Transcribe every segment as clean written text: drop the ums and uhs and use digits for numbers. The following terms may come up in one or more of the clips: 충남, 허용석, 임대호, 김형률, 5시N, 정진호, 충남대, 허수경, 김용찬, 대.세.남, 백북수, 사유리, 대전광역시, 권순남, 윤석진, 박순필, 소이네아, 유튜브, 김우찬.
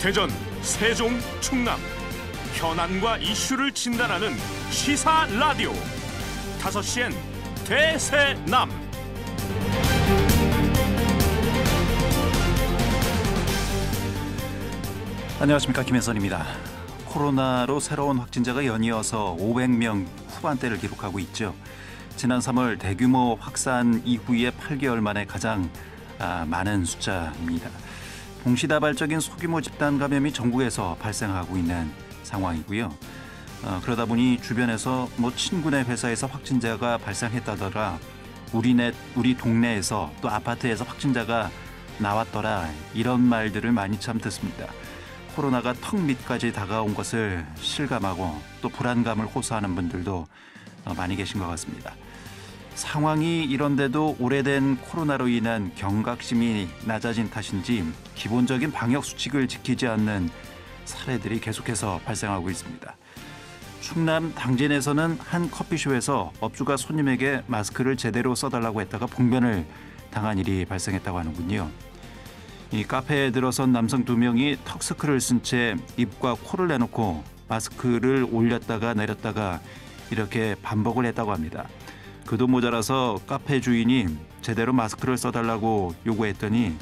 대전, 세종, 충남 현안과 이슈를 진단하는 시사 라디오 5시엔 대.세.남. 안녕하십니까, 김혜선입니다. 코로나로 새로운 확진자가 연이어서 500명 후반대를 기록하고 있죠. 지난 3월 대규모 확산 이후에 8개월 만에 가장 많은 숫자입니다. 동시다발적인 소규모 집단 감염이 전국에서 발생하고 있는 상황이고요. 그러다 보니 주변에서 친구네 회사에서 확진자가 발생했다더라, 우리 동네에서 또 아파트에서 확진자가 나왔더라, 이런 말들을 많이 참 듣습니다. 코로나가 턱 밑까지 다가온 것을 실감하고 또 불안감을 호소하는 분들도 많이 계신 것 같습니다. 상황이 이런데도 오래된 코로나로 인한 경각심이 낮아진 탓인지 기본적인 방역 수칙을 지키지 않는 사례들이 계속해서 발생하고 있습니다. 충남 당진에서는 한 커피숍에서 업주가 손님에게 마스크를 제대로 써달라고 했다가 봉변을 당한 일이 발생했다고 하는군요. 이 카페에 들어선 남성 2명이 턱스크를 쓴 채 입과 코를 내놓고 마스크를 올렸다가 내렸다가 이렇게 반복을 했다고 합니다. 그도 모자라서 카페 주인이 제대로 마스크를 써달라고 요구했더니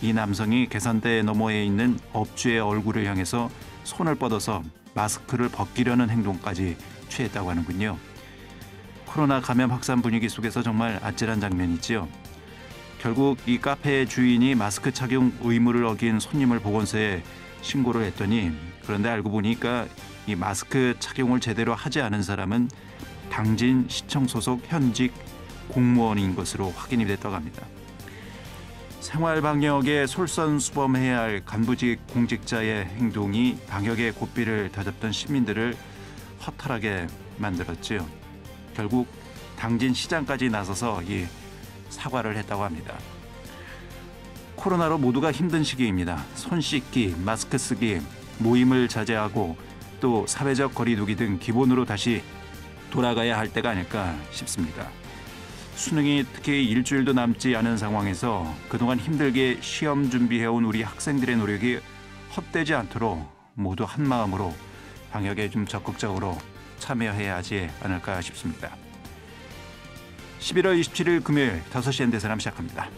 이 남성이 계산대 너머에 있는 업주의 얼굴을 향해서 손을 뻗어서 마스크를 벗기려는 행동까지 취했다고 하는군요. 코로나 감염 확산 분위기 속에서 정말 아찔한 장면이지요. 결국 이 카페의 주인이 마스크 착용 의무를 어긴 손님을 보건소에 신고를 했더니, 그런데 알고 보니까 이 마스크 착용을 제대로 하지 않은 사람은 당진 시청 소속 현직 공무원인 것으로 확인이 됐다고 합니다. 생활방역에 솔선수범해야 할 간부직 공직자의 행동이 방역의 고삐를 다잡던 시민들을 허탈하게 만들었지요. 결국 당진 시장까지 나서서 이 사과를 했다고 합니다. 코로나로 모두가 힘든 시기입니다. 손 씻기, 마스크 쓰기, 모임을 자제하고 또 사회적 거리두기 등 기본으로 다시 돌아가야 할 때가 아닐까 싶습니다. 수능이 특히 일주일도 남지 않은 상황에서 그동안 힘들게 시험 준비해온 우리 학생들의 노력이 헛되지 않도록 모두 한마음으로 방역에 좀 적극적으로 참여해야 하지 않을까 싶습니다. 11월 27일 금요일 5시엔 대.세.남 시작합니다.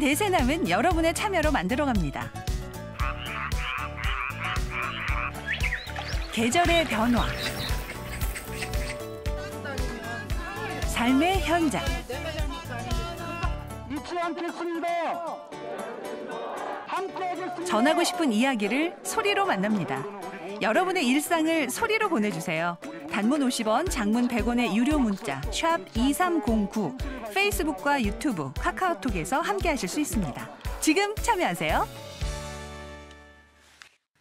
대.세.남은 여러분의 참여로 만들어갑니다. 계절의 변화, 삶의 현장, 전하고 싶은 이야기를 소리로 만납니다. 여러분의 일상을 소리로 보내주세요. 단문 50원, 장문 100원의 유료 문자 샵 2309, 페이스북과 유튜브, 카카오톡에서 함께하실 수 있습니다. 지금 참여하세요.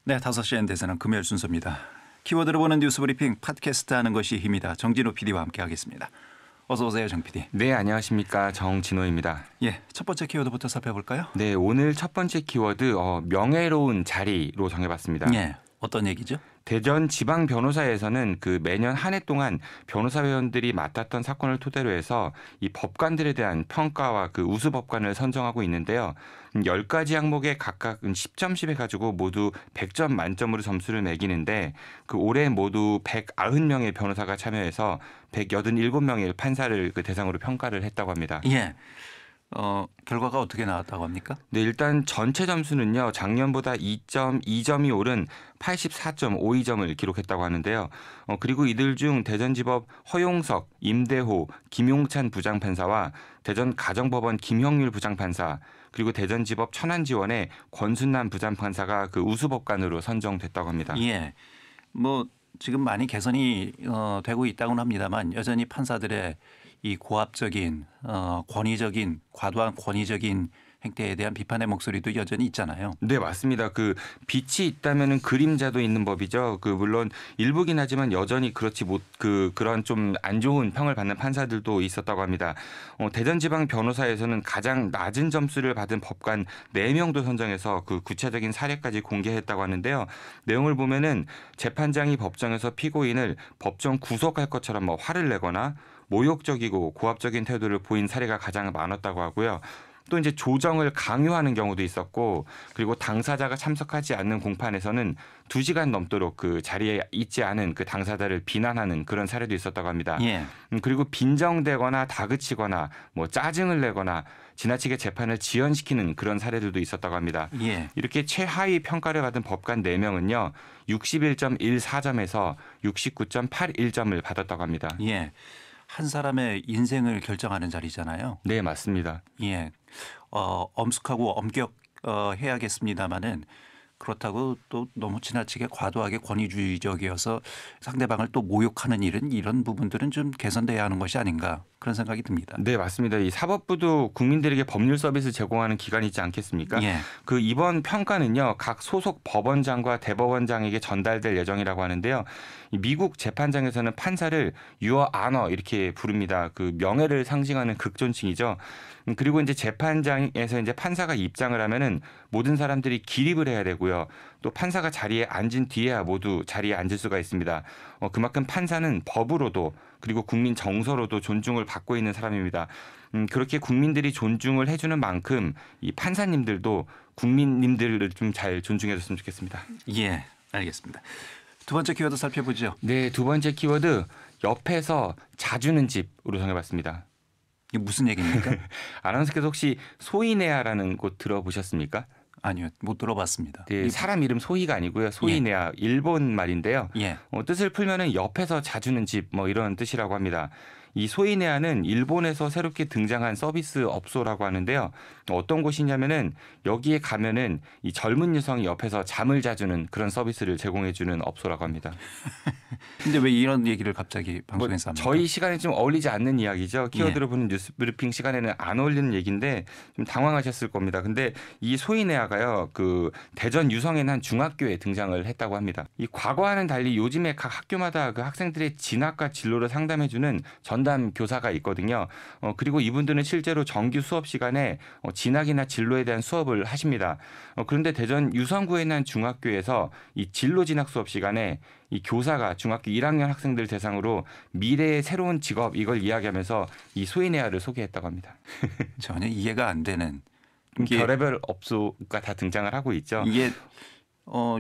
네, 5시엔 대.세.남 금요일 순서입니다. 키워드로 보는 뉴스 브리핑, 팟캐스트 하는 것이 힘이다. 정진호 PD와 함께하겠습니다. 어서 오세요, 정 PD. 네, 안녕하십니까, 정진호입니다. 예, 첫 번째 키워드부터 살펴볼까요? 네, 오늘 첫 번째 키워드 명예로운 자리로 정해봤습니다. 예, 어떤 얘기죠? 대전 지방 변호사에서는 매년 한 해 동안 변호사 회원들이 맡았던 사건을 토대로 해서 이 법관들에 대한 평가와 우수 법관을 선정하고 있는데요. 10가지 항목에 각각 10점씩 해가지고 모두 100점 만점으로 점수를 매기는데, 올해 모두 190명의 변호사가 참여해서 187명의 판사를 대상으로 평가를 했다고 합니다. 예. 결과가 어떻게 나왔다고 합니까? 네, 일단 전체 점수는요, 작년보다 2.2점이 오른 84.52점을 기록했다고 하는데요. 그리고 이들 중 대전지법 허용석, 임대호, 김용찬 부장판사와 대전가정법원 김형률 부장판사, 그리고 대전지법 천안지원의 권순남 부장판사가 우수법관으로 선정됐다고 합니다. 예, 지금 많이 개선이 되고 있다고는 합니다만 여전히 판사들의 이 고압적인, 과도한 권위적인 행태에 대한 비판의 목소리도 여전히 있잖아요. 네, 맞습니다. 그 빛이 있다면은 그림자도 있는 법이죠. 그 물론 일부긴 하지만 여전히 그렇지 못 그런 좀 안 좋은 평을 받는 판사들도 있었다고 합니다. 대전지방 변호사에서는 가장 낮은 점수를 받은 법관 4명도 선정해서 그 구체적인 사례까지 공개했다고 하는데요. 내용을 보면은 재판장이 법정에서 피고인을 법정 구속할 것처럼 뭐 화를 내거나 모욕적이고 고압적인 태도를 보인 사례가 가장 많았다고 하고요. 또 이제 조정을 강요하는 경우도 있었고, 그리고 당사자가 참석하지 않는 공판에서는 2시간 넘도록 그 자리에 있지 않은 그 당사자를 비난하는 그런 사례도 있었다고 합니다. 예. 그리고 빈정대거나 다그치거나 뭐 짜증을 내거나 지나치게 재판을 지연시키는 그런 사례들도 있었다고 합니다. 예. 이렇게 최하위 평가를 받은 법관 4명은요. 61.14점에서 69.81점을 받았다고 합니다. 예. 한 사람의 인생을 결정하는 자리잖아요. 네, 맞습니다. 예, 엄숙하고 엄격해야겠습니다만은 그렇다고 또 너무 지나치게 과도하게 권위주의적이어서 상대방을 또 모욕하는 일은 이런 부분들은 좀 개선돼야 하는 것이 아닌가 그런 생각이 듭니다. 네, 맞습니다. 이 사법부도 국민들에게 법률 서비스 제공하는 기관이지 않겠습니까? 예. 그 이번 평가는요, 각 소속 법원장과 대법원장에게 전달될 예정이라고 하는데요. 미국 재판장에서는 판사를 유어 아너 이렇게 부릅니다. 그 명예를 상징하는 극존칭이죠. 그리고 이제 재판장에서 이제 판사가 입장을 하면은 모든 사람들이 기립을 해야 되고요. 또 판사가 자리에 앉은 뒤에야 모두 자리에 앉을 수가 있습니다. 그만큼 판사는 법으로도 그리고 국민 정서로도 존중을 받고 있는 사람입니다. 그렇게 국민들이 존중을 해주는 만큼 이 판사님들도 국민님들을 좀 잘 존중해줬으면 좋겠습니다. 예, 알겠습니다. 두 번째 키워드 살펴보죠. 네, 두 번째 키워드 옆에서 자주는 집으로 정해봤습니다. 이게 무슨 얘기입니까? 아나운서께서 혹시 소이네아라는 곳 들어보셨습니까? 아니요, 못 들어봤습니다. 네, 사람 이름 소이가 아니고요, 소이네아. 예. 일본 말인데요. 예. 뜻을 풀면은 옆에서 자주는 집 뭐 이런 뜻이라고 합니다. 이 소이네아는 일본에서 새롭게 등장한 서비스 업소라고 하는데요. 어떤 곳이냐면은 여기에 가면은 이 젊은 여성이 옆에서 잠을 자주는 그런 서비스를 제공해주는 업소라고 합니다. 근데 왜 이런 얘기를 갑자기 방송에서 합니까? 저희 시간에 좀 어울리지 않는 이야기죠. 키워드로 보는 뉴스 브리핑 시간에는 안 어울리는 얘기인데 좀 당황하셨을 겁니다. 근데 이 소이네아가요, 그 대전 유성의 한 중학교에 등장을 했다고 합니다. 이 과거와는 달리 요즘에 각 학교마다 그 학생들의 진학과 진로를 상담해주는 전담 교사가 있거든요. 그리고 이분들은 실제로 정규 수업 시간에 진학이나 진로에 대한 수업을 하십니다. 그런데 대전 유성구에 있는 중학교에서 이 진로 진학 수업 시간에 이 교사가 중학교 1학년 학생들 대상으로 미래의 새로운 직업 이걸 이야기하면서 이 소이네아를 소개했다고 합니다. 전혀 이해가 안 되는. 별의별 업소가 다 등장을 하고 있죠. 이게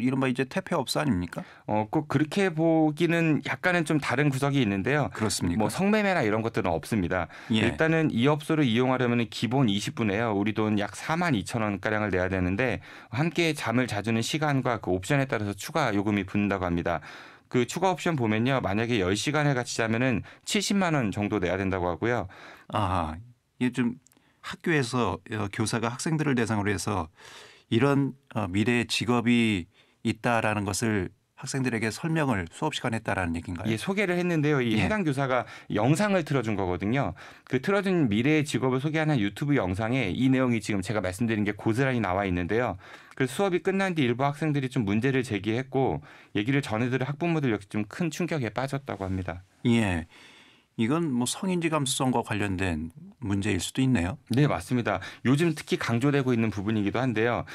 이른바 이제 퇴폐업소 아닙니까? 꼭 그렇게 보기는 약간은 좀 다른 구석이 있는데요. 그렇습니까? 뭐 성매매나 이런 것들은 없습니다. 예. 일단은 이 업소를 이용하려면 기본 20분에요. 우리 돈 약 42,000원가량을 내야 되는데 함께 잠을 자주는 시간과 그 옵션에 따라서 추가 요금이 붙는다고 합니다. 그 추가 옵션 보면요. 만약에 10시간을 같이 자면은 70만 원 정도 내야 된다고 하고요. 아, 이게 좀 학교에서 교사가 학생들을 대상으로 해서 이런 미래의 직업이 있다라는 것을 학생들에게 설명을 수업 시간에 했다라는 얘기인가요? 예, 소개를 했는데요. 이 해당 교사가 영상을 틀어준 거거든요. 그 틀어준 미래의 직업을 소개하는 유튜브 영상에 이 내용이 지금 제가 말씀드린 게 고스란히 나와 있는데요. 그래서 수업이 끝난 뒤 일부 학생들이 좀 문제를 제기했고 얘기를 전해들은 학부모들 역시 좀 큰 충격에 빠졌다고 합니다. 예. 이건 뭐 성인지 감수성과 관련된 문제일 수도 있네요. 네, 맞습니다. 요즘 특히 강조되고 있는 부분이기도 한데요.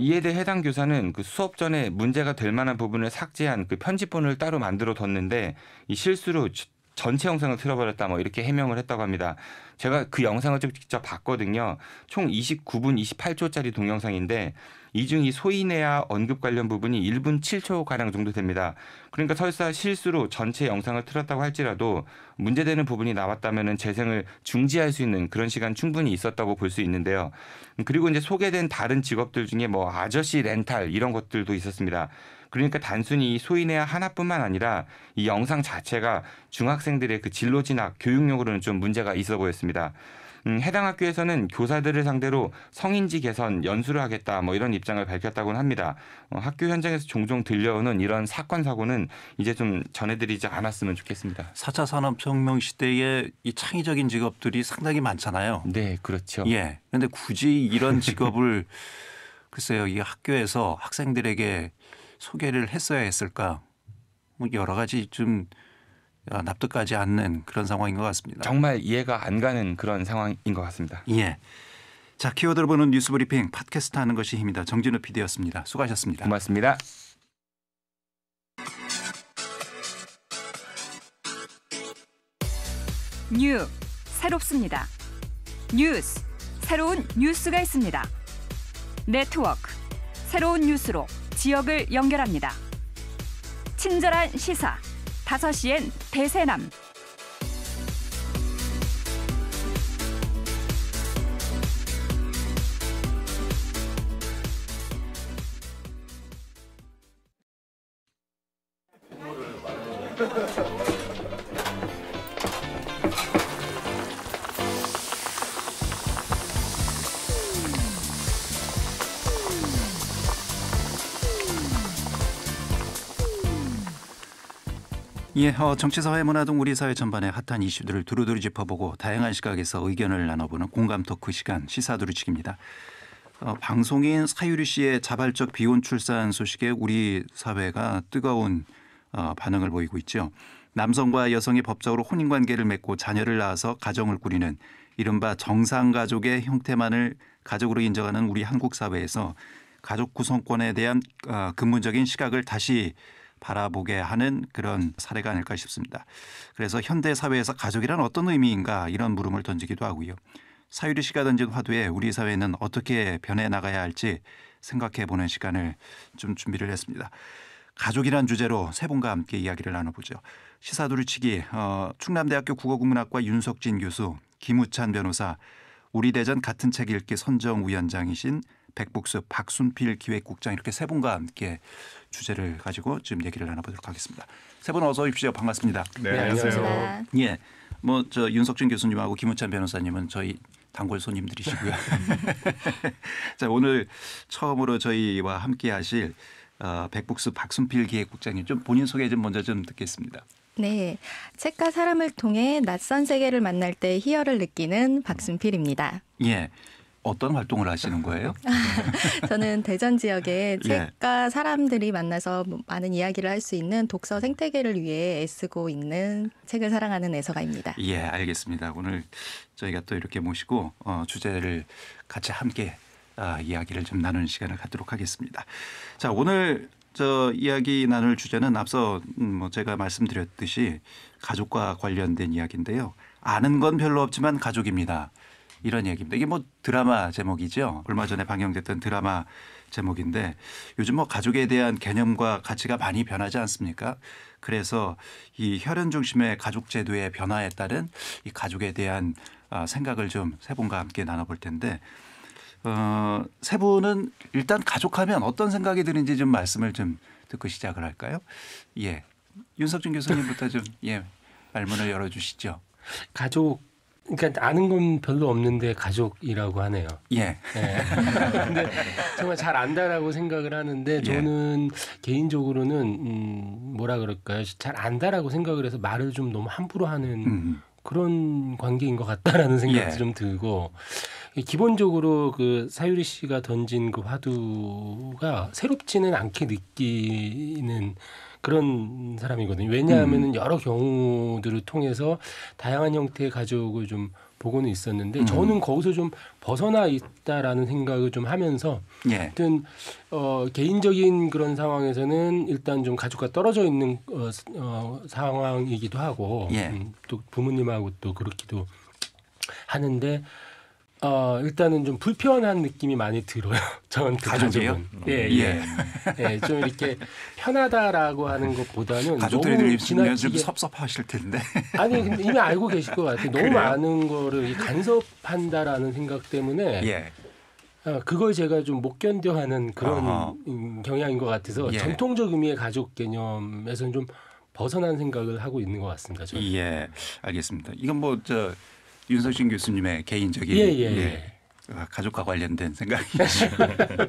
이에 대해 해당 교사는 그 수업 전에 문제가 될 만한 부분을 삭제한 그 편집본을 따로 만들어뒀는데 이 실수로 전체 영상을 틀어버렸다 뭐 이렇게 해명을 했다고 합니다. 제가 그 영상을 직접 봤거든요. 총 29분 28초짜리 동영상인데 이 중 이 소이네아 언급 관련 부분이 1분 7초가량 정도 됩니다. 그러니까 설사 실수로 전체 영상을 틀었다고 할지라도 문제되는 부분이 나왔다면 재생을 중지할 수 있는 그런 시간 충분히 있었다고 볼 수 있는데요. 그리고 이제 소개된 다른 직업들 중에 뭐 아저씨 렌탈 이런 것들도 있었습니다. 그러니까 단순히 이 소이네아 하나뿐만 아니라 이 영상 자체가 중학생들의 그 진로 진학 교육용으로는 좀 문제가 있어 보였습니다. 해당 학교에서는 교사들을 상대로 성인지 개선, 연수를 하겠다 이런 입장을 밝혔다고는 합니다. 학교 현장에서 종종 들려오는 이런 사건 사고는 이제 좀 전해드리지 않았으면 좋겠습니다. 4차 산업혁명 시대에 이 창의적인 직업들이 상당히 많잖아요. 네, 그렇죠. 예. 그런데 굳이 이런 직업을 글쎄요, 이 학교에서 학생들에게 소개를 했어야 했을까? 여러 가지 좀 납득하지 않는 그런 상황인 것 같습니다. 정말 이해가 안 가는 그런 상황인 것 같습니다. 예. 자, 키워드를 보는 뉴스 브리핑 팟캐스트 하는 것이 힘이다. 정진호 PD였습니다. 수고하셨습니다. 고맙습니다. 뉴 새롭습니다. 뉴스 새로운 뉴스가 있습니다. 네트워크 새로운 뉴스로 지역을 연결합니다. 친절한 시사 5시엔 대세남. 예, 정치, 사회, 문화 등 우리 사회 전반의 핫한 이슈들을 두루두루 짚어보고 다양한 시각에서 의견을 나눠보는 공감 토크 시간 시사 두루치기입니다. 방송인 사유리 씨의 자발적 비혼 출산 소식에 우리 사회가 뜨거운 반응을 보이고 있죠. 남성과 여성이 법적으로 혼인관계를 맺고 자녀를 낳아서 가정을 꾸리는 이른바 정상가족의 형태만을 가족으로 인정하는 우리 한국 사회에서 가족 구성권에 대한 근본적인 시각을 다시 바라보게 하는 그런 사례가 아닐까 싶습니다. 그래서 현대 사회에서 가족이란 어떤 의미인가 이런 물음을 던지기도 하고요. 사유리 씨가 던진 화두에 우리 사회는 어떻게 변해 나가야 할지 생각해보는 시간을 좀 준비를 했습니다. 가족이란 주제로 세 분과 함께 이야기를 나눠보죠. 시사두루치기 충남대학교 국어국문학과 윤석진 교수, 김우찬 변호사, 우리 대전 같은 책 읽기 선정위원장이신 백북수, 박순필 기획국장 이렇게 세 분과 함께 주제를 가지고 지금 얘기를 나눠보도록 하겠습니다. 세 분 어서 오십시오. 반갑습니다. 네, 안녕하세요. 예, 저 윤석진 교수님하고 김우찬 변호사님은 저희 단골 손님들이시고요. 자, 오늘 처음으로 저희와 함께하실 백북수, 박순필 기획국장님 좀 본인 소개 좀 먼저 좀 듣겠습니다. 네, 책과 사람을 통해 낯선 세계를 만날 때 희열을 느끼는 박순필입니다. 예. 어떤 활동을 하시는 거예요? 저는 대전 지역에 책과 사람들이 만나서 많은 이야기를 할 수 있는 독서 생태계를 위해 애쓰고 있는 책을 사랑하는 애서가입니다. 예, 알겠습니다. 오늘 저희가 또 이렇게 모시고 주제를 같이 함께 이야기를 좀 나누는 시간을 갖도록 하겠습니다. 자, 오늘 저 이야기 나눌 주제는 앞서 제가 말씀드렸듯이 가족과 관련된 이야기인데요. 아는 건 별로 없지만 가족입니다. 이런 얘기입니다. 이게 드라마 제목이죠. 얼마 전에 방영됐던 드라마 제목인데 요즘 가족에 대한 개념과 가치가 많이 변하지 않습니까? 그래서 이 혈연 중심의 가족 제도의 변화에 따른 이 가족에 대한 생각을 좀 세 분과 함께 나눠볼 텐데 세 분은 일단 가족하면 어떤 생각이 드는지 좀 말씀을 좀 듣고 시작을 할까요? 예, 윤석진 교수님부터 좀 말문을 열어주시죠. 가족. 그러니까 아는 건 별로 없는데 가족이라고 하네요. 예. 근데 정말 잘 안다라고 생각을 하는데 저는 개인적으로는 뭐라 그럴까요? 잘 안다라고 생각을 해서 말을 좀 너무 함부로 하는 그런 관계인 것 같다라는 생각도 좀 들고 기본적으로 그 사유리 씨가 던진 그 화두가 새롭지는 않게 느끼는 그런 사람이거든요. 왜냐하면 여러 경우들을 통해서 다양한 형태의 가족을 좀 보고는 있었는데 저는 거기서 좀 벗어나 있다라는 생각을 좀 하면서 하여튼 개인적인 그런 상황에서는 일단 좀 가족과 떨어져 있는 상황이기도 하고 또 부모님하고 또 그렇기도 하는데 일단은 좀 불편한 느낌이 많이 들어요. 전 그 가족은. 좀 이렇게 편하다라고 하는 것보다는 가족들이 지나치게 좀 섭섭하실 텐데. 아니, 근데 이미 알고 계실 것 같아요. 너무 많은 거를 간섭한다라는 생각 때문에 그걸 제가 좀 못 견뎌하는 그런 경향인 것 같아서 전통적 의미의 가족 개념에서는 좀 벗어난 생각을 하고 있는 것 같습니다. 저는. 예, 알겠습니다. 이건 저 윤석진 교수님의 개인적인 가족과 관련된 생각이죠.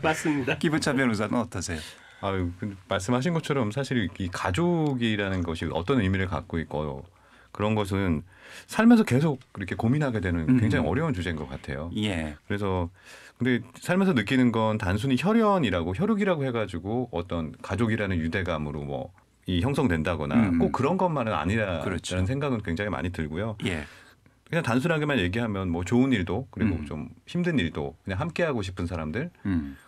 맞습니다. 김우찬 변호사는 어떠세요? 아유, 말씀하신 것처럼 사실 이 가족이라는 것이 어떤 의미를 갖고 있고 그런 것은 살면서 계속 그렇게 고민하게 되는 굉장히 어려운 주제인 것 같아요. 예. 그래서 근데 살면서 느끼는 건 단순히 혈연이라고 혈육이라고 해가지고 어떤 가족이라는 유대감으로 뭐 이 형성된다거나 꼭 그런 것만은 아니라는 그렇죠. 생각은 굉장히 많이 들고요. 예. 그냥 단순하게만 얘기하면 뭐 좋은 일도 그리고 좀 힘든 일도 그냥 함께하고 싶은 사람들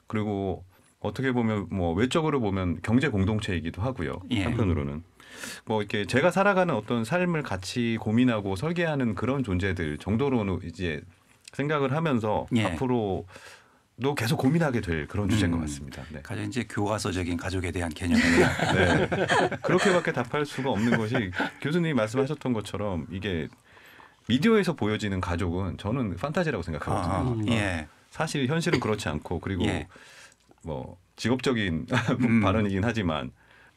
그리고 어떻게 보면 뭐 외적으로 보면 경제 공동체이기도 하고요. 예. 한편으로는. 뭐 이렇게 제가 살아가는 어떤 삶을 같이 고민하고 설계하는 그런 존재들 정도로는 이제 생각을 하면서 예. 앞으로도 계속 고민하게 될 그런 주제인 것 같습니다. 네. 가장 이제 교과서적인 가족에 대한 개념이 네. 그렇게밖에 답할 수가 없는 것이 교수님이 말씀하셨던 것처럼 이게 미디어에서 보여지는 가족은 저는 판타지라고 생각하거든요. 예. 사실 현실은 그렇지 않고 그리고 예. 뭐 직업적인 발언이긴 하지만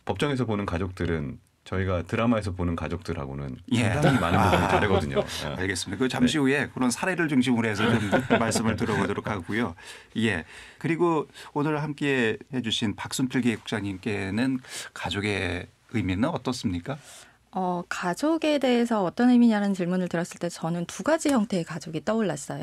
법정에서 보는 가족들은 저희가 드라마에서 보는 가족들하고는 상당히 많은 부분이 다르거든요. 알겠습니다. 그 잠시 후에 그런 사례를 중심으로 해서 좀 말씀을 들어보도록 하고요. 예. 그리고 오늘 함께 해주신 박순필 기획국장님께는 가족의 의미는 어떻습니까? 가족에 대해서 어떤 의미냐는 질문을 들었을 때 저는 두 가지 형태의 가족이 떠올랐어요.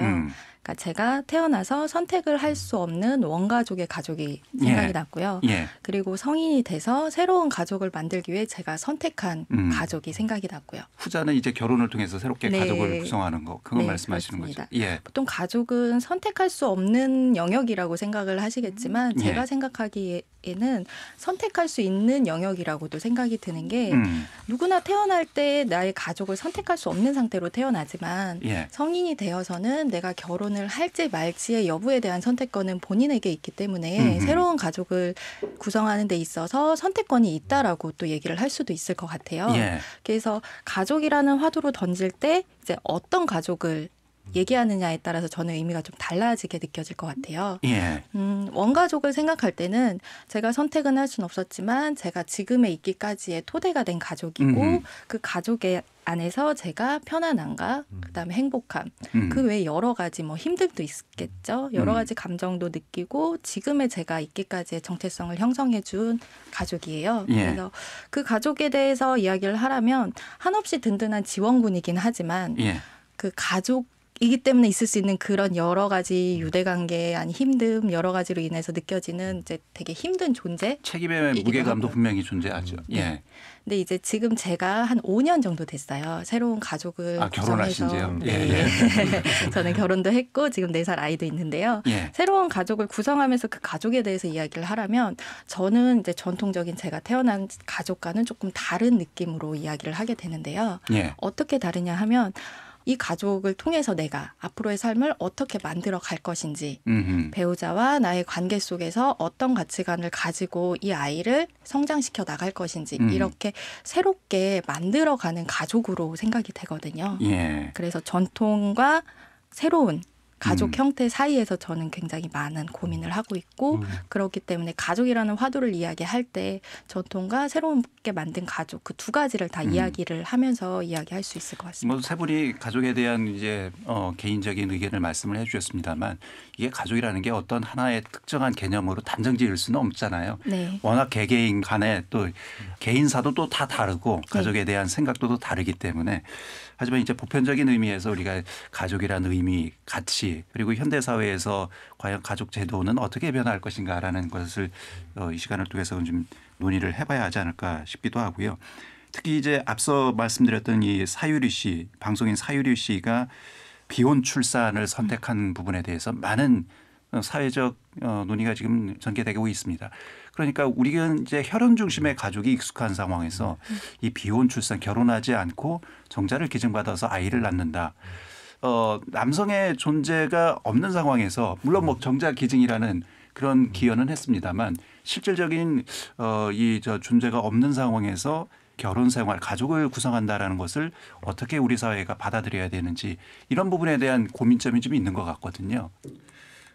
그러니까 제가 태어나서 선택을 할 수 없는 원가족의 가족이 생각이 났고요. 예. 그리고 성인이 돼서 새로운 가족을 만들기 위해 제가 선택한 가족이 생각이 났고요. 후자는 이제 결혼을 통해서 새롭게 네. 가족을 구성하는 거. 그걸 네, 말씀하시는 그렇습니다. 거죠. 예. 보통 가족은 선택할 수 없는 영역이라고 생각을 하시겠지만 제가 예. 생각하기에는 선택할 수 있는 영역이라고도 생각이 드는 게 누구나 태어날 때 나의 가족을 선택할 수 없는 상태로 태어나지만 예. 성인이 되어서는 내가 결혼을 할지 말지의 여부에 대한 선택권은 본인에게 있기 때문에 새로운 가족을 구성하는 데 있어서 선택권이 있다라고 또 얘기를 할 수도 있을 것 같아요. 예. 그래서 가족이라는 화두로 던질 때 이제 어떤 가족을 얘기하느냐에 따라서 저는 의미가 좀 달라지게 느껴질 것 같아요. 예. 원가족을 생각할 때는 제가 선택은 할 수는 없었지만 제가 지금에 있기까지의 토대가 된 가족이고 그 가족의 안에서 제가 편안함과 그다음에 행복함 그 외에 여러 가지 뭐 힘듦도 있겠죠. 여러 가지 감정도 느끼고 지금의 제가 있기까지의 정체성을 형성해 준 가족이에요. 예. 그래서 그 가족에 대해서 이야기를 하라면 한없이 든든한 지원군이긴 하지만 예. 그 가족 이기 때문에 있을 수 있는 그런 여러 가지 유대관계, 아니 힘듦 여러 가지로 인해서 느껴지는 이제 되게 힘든 존재. 책임의 무게감도 분명히 존재하죠. 예. 근데 이제 지금 제가 한 5년 정도 됐어요. 새로운 가족을 구성해서. 결혼하신지요? 네. 예. 저는 결혼도 했고 지금 4살 아이도 있는데요. 예. 새로운 가족을 구성하면서 그 가족에 대해서 이야기를 하라면 저는 이제 전통적인 제가 태어난 가족과는 조금 다른 느낌으로 이야기를 하게 되는데요. 예. 어떻게 다르냐 하면 이 가족을 통해서 내가 앞으로의 삶을 어떻게 만들어 갈 것인지 배우자와 나의 관계 속에서 어떤 가치관을 가지고 이 아이를 성장시켜 나갈 것인지 이렇게 새롭게 만들어가는 가족으로 생각이 되거든요. 예. 그래서 전통과 새로운 가족 형태 사이에서 저는 굉장히 많은 고민을 하고 있고 그렇기 때문에 가족이라는 화두를 이야기할 때 전통과 새롭게 만든 가족 그 두 가지를 다 이야기를 하면서 이야기할 수 있을 것 같습니다. 뭐 세 분이 가족에 대한 이제 개인적인 의견을 말씀을 해주셨습니다만 이게 가족이라는 게 어떤 하나의 특정한 개념으로 단정지을 수는 없잖아요. 네. 워낙 개개인 간에 또 개인사도 또 다 다르고 가족에 네. 대한 생각도 또 다르기 때문에 하지만 이제 보편적인 의미에서 우리가 가족이라는 의미, 가치 그리고 현대사회에서 과연 가족 제도는 어떻게 변화할 것인가라는 것을 이 시간을 통해서 좀 논의를 해봐야 하지 않을까 싶기도 하고요. 특히 이제 앞서 말씀드렸던 이 사유리 씨, 방송인 사유리 씨가 비혼 출산을 선택한 부분에 대해서 많은 사회적 논의가 지금 전개되고 있습니다. 그러니까 우리는 이제 혈연 중심의 가족이 익숙한 상황에서 이 비혼 출산, 결혼하지 않고 정자를 기증받아서 아이를 낳는다. 남성의 존재가 없는 상황에서 물론 뭐 정자 기증이라는 그런 기여는 했습니다만 실질적인 이 존재가 없는 상황에서 결혼 생활, 가족을 구성한다라는 것을 어떻게 우리 사회가 받아들여야 되는지 이런 부분에 대한 고민점이 좀 있는 것 같거든요.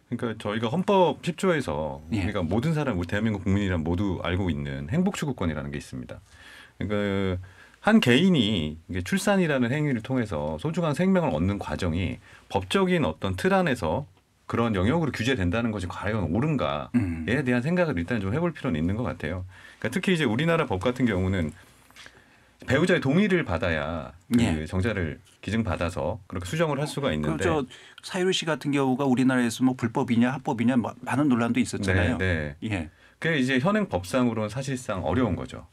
그러니까 저희가 헌법 10조에서 우리가 예. 모든 사람, 우리 대한민국 국민이란 모두 알고 있는 행복추구권이라는 게 있습니다. 그러니까 한 개인이 출산이라는 행위를 통해서 소중한 생명을 얻는 과정이 법적인 어떤 틀 안에서 그런 영역으로 규제된다는 것이 과연 옳은가에 대한 생각을 일단 좀 해볼 필요는 있는 것 같아요. 그러니까 특히 이제 우리나라 법 같은 경우는 배우자의 동의를 받아야 그 정자를 기증받아서 그렇게 수정을 할 수가 있는데 사유리 씨 같은 경우가 우리나라에서 뭐 불법이냐 합법이냐 많은 논란도 있었잖아요. 네, 네. 예. 그게 이제 현행 법상으로는 사실상 어려운 거죠.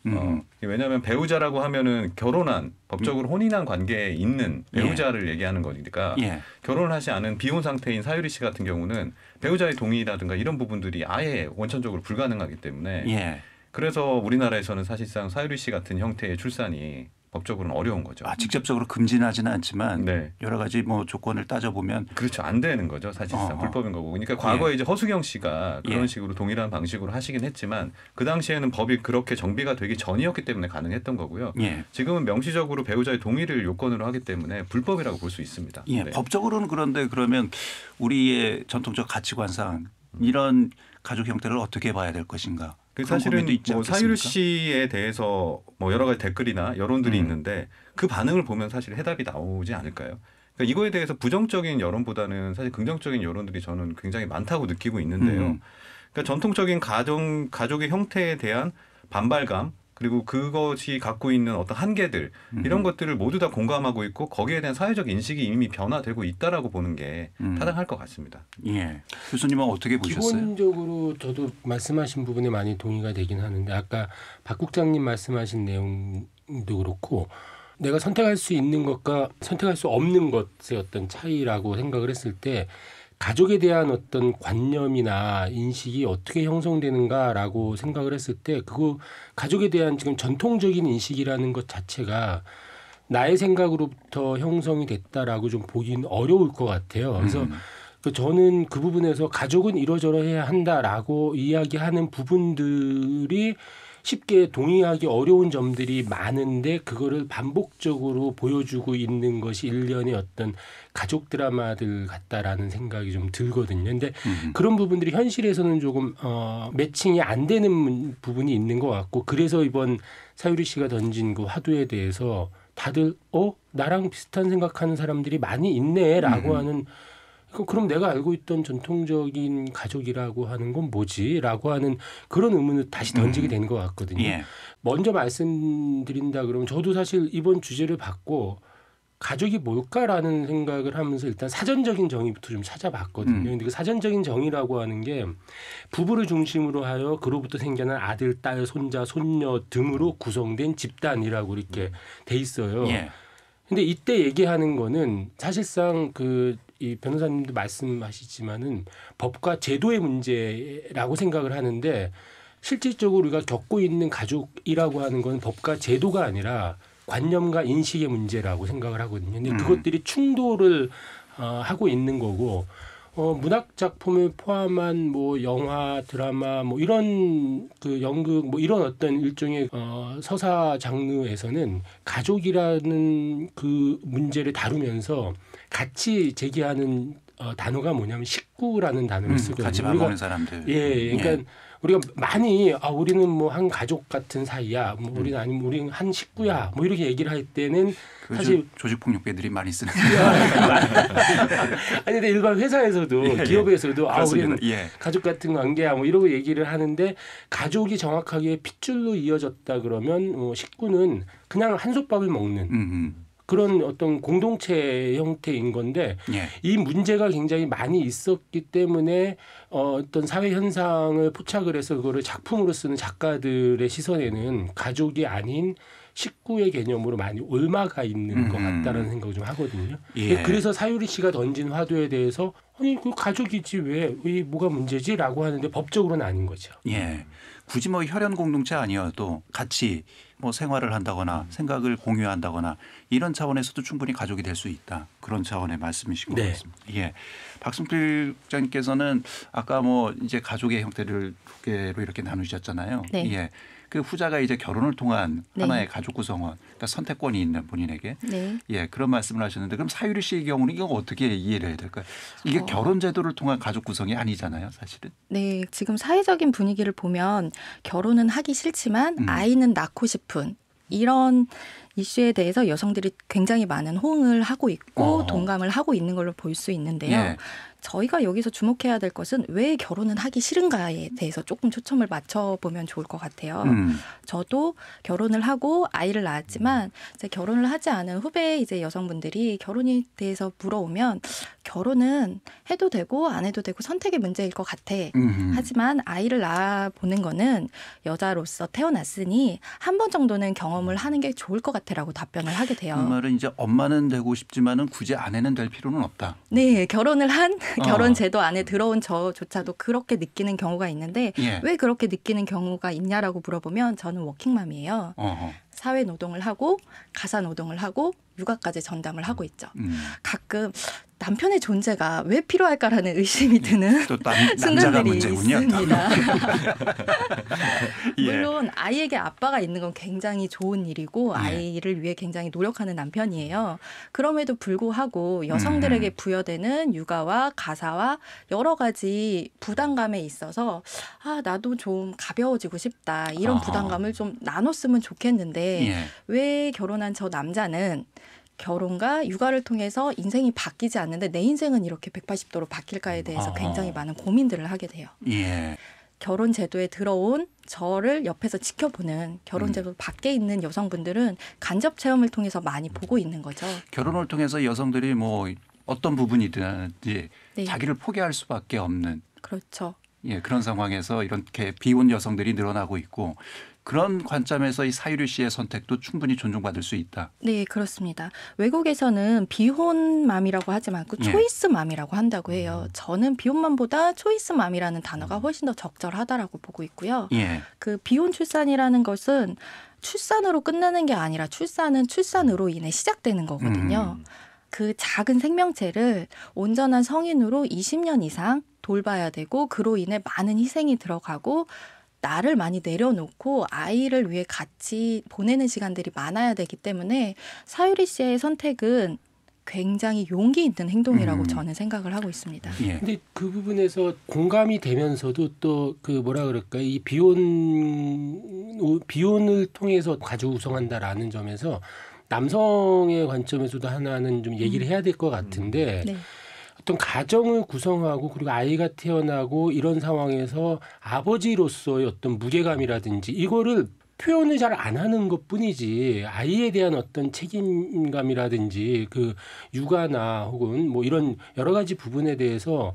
왜냐하면 배우자라고 하면은 결혼한 법적으로 혼인한 관계에 있는 배우자를 얘기하는 거니까 결혼을 하지 않은 비혼 상태인 사유리 씨 같은 경우는 배우자의 동의라든가 이런 부분들이 아예 원천적으로 불가능하기 때문에 그래서 우리나라에서는 사실상 사유리 씨 같은 형태의 출산이 법적으로는 어려운 거죠. 아, 직접적으로 금지하지는 않지만 여러 가지 뭐 조건을 따져보면 그렇죠. 안 되는 거죠. 사실상 불법인 거고. 그러니까 과거에 이제 허수경 씨가 그런 식으로 동일한 방식으로 하시긴 했지만 그 당시에는 법이 그렇게 정비가 되기 전이었기 때문에 가능했던 거고요. 지금은 명시적으로 배우자의 동의를 요건으로 하기 때문에 불법이라고 볼 수 있습니다. 법적으로는 그런데 그러면 우리의 전통적 가치관상 이런 가족 형태를 어떻게 봐야 될 것인가. 그 사실은 뭐 사유리 씨에 대해서 뭐 여러 가지 댓글이나 여론들이 있는데 그 반응을 보면 사실 해답이 나오지 않을까요? 그러니까 이거에 대해서 부정적인 여론보다는 사실 긍정적인 여론들이 저는 굉장히 많다고 느끼고 있는데요. 그러니까 전통적인 가족의 형태에 대한 반발감 그리고 그것이 갖고 있는 어떤 한계들 이런 것들을 모두 다 공감하고 있고 거기에 대한 사회적 인식이 이미 변화되고 있다라고 보는 게 타당할 것 같습니다. 예, 교수님은 어떻게 보셨어요? 기본적으로 저도 말씀하신 부분에 많이 동의가 되긴 하는데 아까 박 국장님 말씀하신 내용도 그렇고 내가 선택할 수 있는 것과 선택할 수 없는 것의 어떤 차이라고 생각을 했을 때 가족에 대한 어떤 관념이나 인식이 어떻게 형성되는가라고 생각을 했을 때 그거 가족에 대한 지금 전통적인 인식이라는 것 자체가 나의 생각으로부터 형성이 됐다라고 좀 보긴 어려울 것 같아요. 그래서 저는 그 부분에서 가족은 이러저러해야 한다라고 이야기하는 부분들이 쉽게 동의하기 어려운 점들이 많은데 그거를 반복적으로 보여주고 있는 것이 일련의 어떤 가족 드라마들 같다라는 생각이 좀 들거든요. 그런데 그런 부분들이 현실에서는 조금 매칭이 안 되는 부분이 있는 것 같고 그래서 이번 사유리 씨가 던진 그 화두에 대해서 다들 나랑 비슷한 생각하는 사람들이 많이 있네라고 하는 그럼 내가 알고 있던 전통적인 가족이라고 하는 건 뭐지라고 하는 그런 의문을 다시 던지게 되는 것 같거든요. 먼저 말씀드린다 그러면 저도 사실 이번 주제를 받고 가족이 뭘까라는 생각을 하면서 일단 사전적인 정의부터 좀 찾아봤거든요. 근데 그 사전적인 정의라고 하는 게 부부를 중심으로 하여 그로부터 생겨난 아들, 딸, 손자, 손녀 등으로 구성된 집단이라고 이렇게 돼 있어요. 근데 이때 얘기하는 거는 사실상 이 변호사님도 말씀하시지만은 법과 제도의 문제라고 생각을 하는데 실질적으로 우리가 겪고 있는 가족이라고 하는 건 법과 제도가 아니라 관념과 인식의 문제라고 생각을 하거든요. 근데 그것들이 충돌을 하고 있는 거고 문학 작품을 포함한 뭐 영화, 드라마 뭐 이런 그 연극 뭐 이런 어떤 일종의 서사 장르에서는 가족이라는 그 문제를 다루면서 같이 제기하는 단어가 뭐냐면 식구라는 단어를 쓰거든요. 같이 밥 먹는 사람들. 그러니까 우리가 많이 우리는 뭐 한 가족 같은 사이야. 뭐 우리는 아니면 우리는 한 식구야. 뭐 이렇게 얘기를 할 때는 사실 조직폭력배들이 많이 쓰는. 아니 근데 일반 회사에서도 기업에서도 우리는 가족 같은 관계야. 뭐 이러고 얘기를 하는데 가족이 정확하게 핏줄로 이어졌다 그러면 식구는 그냥 한솥밥을 먹는. 그런 어떤 공동체 형태인 건데 이 문제가 굉장히 많이 있었기 때문에 어떤 사회 현상을 포착을 해서 그거를 작품으로 쓰는 작가들의 시선에는 가족이 아닌 식구의 개념으로 많이 올마가 있는 것 같다는 생각을 좀 하거든요. 그래서 사유리 씨가 던진 화두에 대해서 아니 그 가족이지 왜 뭐가 문제지라고 하는데 법적으로는 아닌 거죠. 굳이 뭐 혈연 공동체 아니어도 같이 뭐 생활을 한다거나 생각을 공유한다거나 이런 차원에서도 충분히 가족이 될 수 있다. 그런 차원의 말씀이신 것 같습니다. 박순필 국장님께서는 아까 뭐 이제 가족의 형태를 두 개로 이렇게 나누셨잖아요. 그 후자가 이제 결혼을 통한 하나의 가족 구성원, 그러니까 선택권이 있는 본인에게 그런 말씀을 하셨는데 그럼 사유리 씨의 경우는 이거 어떻게 이해를 해야 될까요? 이게 결혼 제도를 통한 가족 구성이 아니잖아요, 사실은. 네, 지금 사회적인 분위기를 보면 결혼은 하기 싫지만 아이는 낳고 싶은 이런 이슈에 대해서 여성들이 굉장히 많은 호응을 하고 있고 동감을 하고 있는 걸로 볼 수 있는데요. 예. 저희가 여기서 주목해야 될 것은 왜 결혼은 하기 싫은가에 대해서 조금 초점을 맞춰보면 좋을 것 같아요. 저도 결혼을 하고 아이를 낳았지만 이제 결혼을 하지 않은 후배 이제 여성분들이 결혼에 대해서 물어오면 결혼은 해도 되고 안 해도 되고 선택의 문제일 것 같아. 하지만 아이를 낳아보는 거는 여자로서 태어났으니 한 번 정도는 경험을 하는 게 좋을 것 같아라고 답변을 하게 돼요. 이 말은 이제 엄마는 되고 싶지만은 굳이 아내는 될 필요는 없다. 네. 결혼을 한 결혼 제도 안에 들어온 저조차도 그렇게 느끼는 경우가 있는데 예. 왜 그렇게 느끼는 경우가 있냐라고 물어보면 저는 워킹맘이에요. 사회노동을 하고 가사노동을 하고 육아까지 전담을 하고 있죠. 가끔 남편의 존재가 왜 필요할까라는 의심이 드는 순간들이 있습니다. 예. 물론 아이에게 아빠가 있는 건 굉장히 좋은 일이고 예. 아이를 위해 굉장히 노력하는 남편이에요. 그럼에도 불구하고 여성들에게 부여되는 육아와 가사와 여러 가지 부담감에 있어서 아, 나도 좀 가벼워지고 싶다. 이런 부담감을 좀 나눴으면 좋겠는데 예. 왜 결혼한 저 남자는 결혼과 육아를 통해서 인생이 바뀌지 않는데 내 인생은 이렇게 180도로 바뀔까에 대해서 굉장히 많은 고민들을 하게 돼요. 예. 결혼 제도에 들어온 저를 옆에서 지켜보는 결혼 제도 밖에 있는 여성분들은 간접 체험을 통해서 많이 보고 있는 거죠. 결혼을 통해서 여성들이 뭐 어떤 부분이든지 네. 자기를 포기할 수밖에 없는. 그렇죠. 예, 그런 상황에서 이렇게 비혼 여성들이 늘어나고 있고 그런 관점에서 이 사유리 씨의 선택도 충분히 존중받을 수 있다. 네, 그렇습니다. 외국에서는 비혼맘이라고 하지 않고 초이스맘이라고 한다고 해요. 저는 비혼맘보다 초이스맘이라는 단어가 훨씬 더 적절하다라고 보고 있고요. 예. 그 비혼 출산이라는 것은 출산으로 끝나는 게 아니라 출산은 출산으로 인해 시작되는 거거든요. 그 작은 생명체를 온전한 성인으로 20년 이상 돌봐야 되고 그로 인해 많은 희생이 들어가고 나를 많이 내려놓고 아이를 위해 같이 보내는 시간들이 많아야 되기 때문에 사유리 씨의 선택은 굉장히 용기 있는 행동이라고 저는 생각을 하고 있습니다. 그런데 예. 그 부분에서 공감이 되면서도 또 그 뭐라 그럴까 이 비혼을 통해서 가족 구성한다라는 점에서 남성의 관점에서도 하나는 좀 얘기를 해야 될 것 같은데. 네. 어떤 가정을 구성하고 그리고 아이가 태어나고 이런 상황에서 아버지로서의 어떤 무게감이라든지 이거를 표현을 잘 안 하는 것뿐이지 아이에 대한 어떤 책임감이라든지 그 육아나 혹은 뭐 이런 여러 가지 부분에 대해서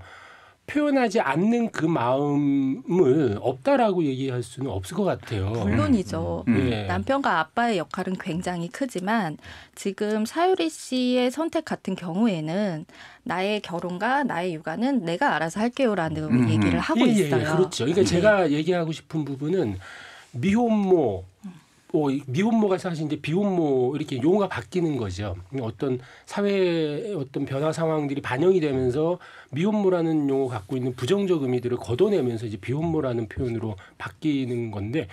표현하지 않는 그 마음을 없다라고 얘기할 수는 없을 것 같아요. 물론이죠. 네. 남편과 아빠의 역할은 굉장히 크지만 지금 사유리 씨의 선택 같은 경우에는 나의 결혼과 나의 육아는 내가 알아서 할게요라는 얘기를 하고 있어요. 예, 그렇죠. 그러니까 제가 얘기하고 싶은 부분은 미혼모, 미혼모가 사실 이제 비혼모 이렇게 용어가 바뀌는 거죠. 어떤 사회의 어떤 변화 상황들이 반영이 되면서 미혼모라는 용어 갖고 있는 부정적 의미들을 걷어내면서 이제 비혼모라는 표현으로 바뀌는 건데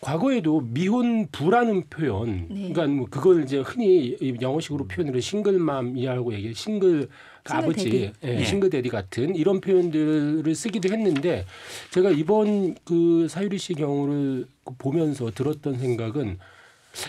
과거에도 미혼부라는 표현, 네. 그러니까 뭐 그걸 이제 흔히 영어식으로 표현으로 싱글맘이라고 얘기해, 싱글 아버지, 네. 싱글데디 같은 이런 표현들을 쓰기도 했는데 제가 이번 그 사유리 씨 경우를 보면서 들었던 생각은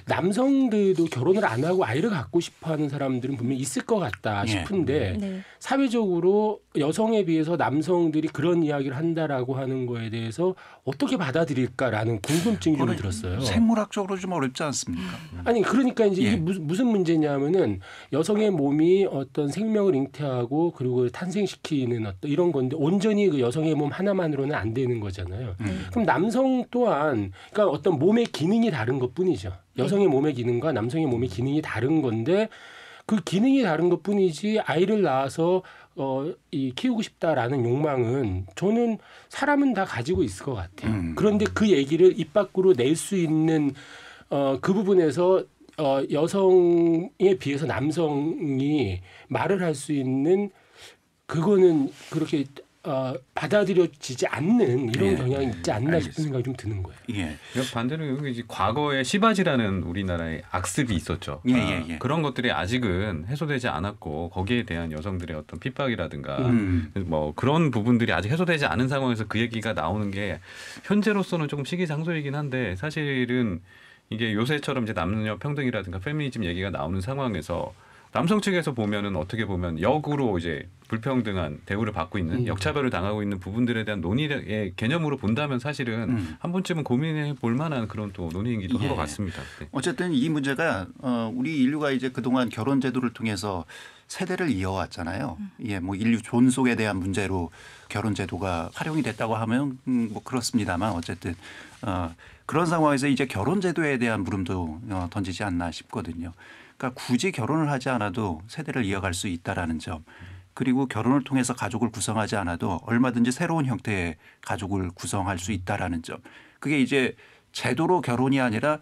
남성들도 결혼을 안 하고 아이를 갖고 싶어하는 사람들은 분명히 있을 것 같다 싶은데 네. 사회적으로 여성에 비해서 남성들이 그런 이야기를 한다라고 하는 거에 대해서 어떻게 받아들일까라는 궁금증이 좀 들었어요. 생물학적으로 좀 어렵지 않습니까? 아니 그러니까 이제 이게 무슨 문제냐면은 여성의 몸이 어떤 생명을 잉태하고 그리고 탄생시키는 어떤 이런 건데 온전히 그 여성의 몸 하나만으로는 안 되는 거잖아요. 그럼 남성 또한 그러니까 어떤 몸의 기능이 다른 것뿐이죠. 여성의 몸의 기능과 남성의 몸의 기능이 다른 건데 그 기능이 다른 것뿐이지 아이를 낳아서 키우고 싶다라는 욕망은 저는 사람은 다 가지고 있을 것 같아요. 그런데 그 얘기를 입 밖으로 낼 수 있는 그 부분에서 여성에 비해서 남성이 말을 할 수 있는 그거는 그렇게 받아들여지지 않는 이런 경향이 있지 않나 싶은 생각이 좀 드는 거예요. 예. 반대로 여기 이제 과거에 시바지라는 우리나라의 악습이 있었죠. 그런 것들이 아직은 해소되지 않았고 거기에 대한 여성들의 어떤 핍박이라든가 뭐 그런 부분들이 아직 해소되지 않은 상황에서 그 얘기가 나오는 게 현재로서는 조금 시기상조이긴 한데 사실은 이게 요새처럼 이제 남녀 평등이라든가 페미니즘 얘기가 나오는 상황에서 남성 측에서 보면은 어떻게 보면 역으로 이제 불평등한 대우를 받고 있는 역차별을 당하고 있는 부분들에 대한 논의의 개념으로 본다면 사실은 한 번쯤은 고민해 볼 만한 그런 또 논의이기도 한 것 같습니다. 네. 어쨌든 이 문제가 우리 인류가 이제 그동안 결혼 제도를 통해서 세대를 이어왔잖아요. 예, 뭐 인류 존속에 대한 문제로 결혼 제도가 활용이 됐다고 하면 뭐 그렇습니다만 어쨌든 그런 상황에서 이제 결혼 제도에 대한 물음도 던지지 않나 싶거든요. 그러니까 굳이 결혼을 하지 않아도 세대를 이어갈 수 있다라는 점. 그리고 결혼을 통해서 가족을 구성하지 않아도 얼마든지 새로운 형태의 가족을 구성할 수 있다라는 점. 그게 이제 제도로 결혼이 아니라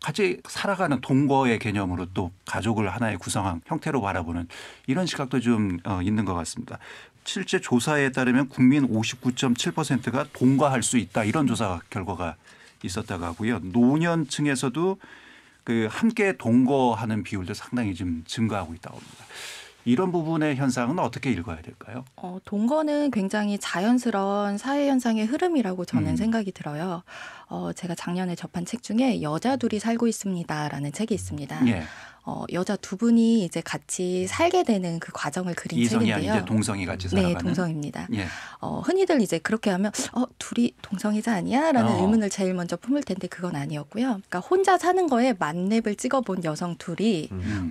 같이 살아가는 동거의 개념으로 또 가족을 하나의 구성한 형태로 바라보는 이런 시각도 좀 있는 것 같습니다. 실제 조사에 따르면 국민 59.7%가 동거할 수 있다 이런 조사 결과가 있었다고 하고요. 노년층에서도 그 함께 동거하는 비율도 상당히 좀 증가하고 있다고 합니다. 이런 부분의 현상은 어떻게 읽어야 될까요? 동거는 굉장히 자연스러운 사회 현상의 흐름이라고 저는 생각이 들어요. 제가 작년에 접한 책 중에 여자 둘이 살고 있습니다라는 책이 있습니다. 예. 여자 두 분이 이제 같이 살게 되는 그 과정을 그린 책인데요. 이성이 아니죠. 동성이 같이 살아가는. 네, 동성입니다. 예. 흔히들 이제 그렇게 하면 둘이 동성애자 아니야? 라는 의문을 제일 먼저 품을 텐데 그건 아니었고요. 그러니까 혼자 사는 거에 만렙을 찍어본 여성 둘이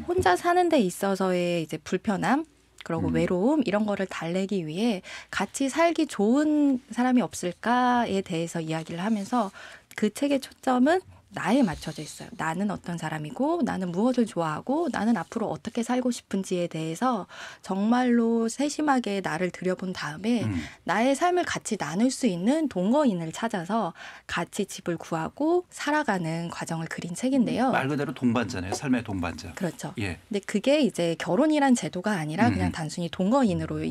혼자 사는 데 있어서의 이제 불편함 그리고 외로움 이런 거를 달래기 위해 같이 살기 좋은 사람이 없을까에 대해서 이야기를 하면서 그 책의 초점은 나에 맞춰져 있어요. 나는 어떤 사람이고 나는 무엇을 좋아하고 나는 앞으로 어떻게 살고 싶은지에 대해서 정말로 세심하게 나를 들여본 다음에 나의 삶을 같이 나눌 수 있는 동거인을 찾아서 같이 집을 구하고 살아가는 과정을 그린 책인데요. 말 그대로 동반자네요. 삶의 동반자. 그렇죠. 예. 근데 그게 이제 결혼이란 제도가 아니라 그냥 단순히 동거인으로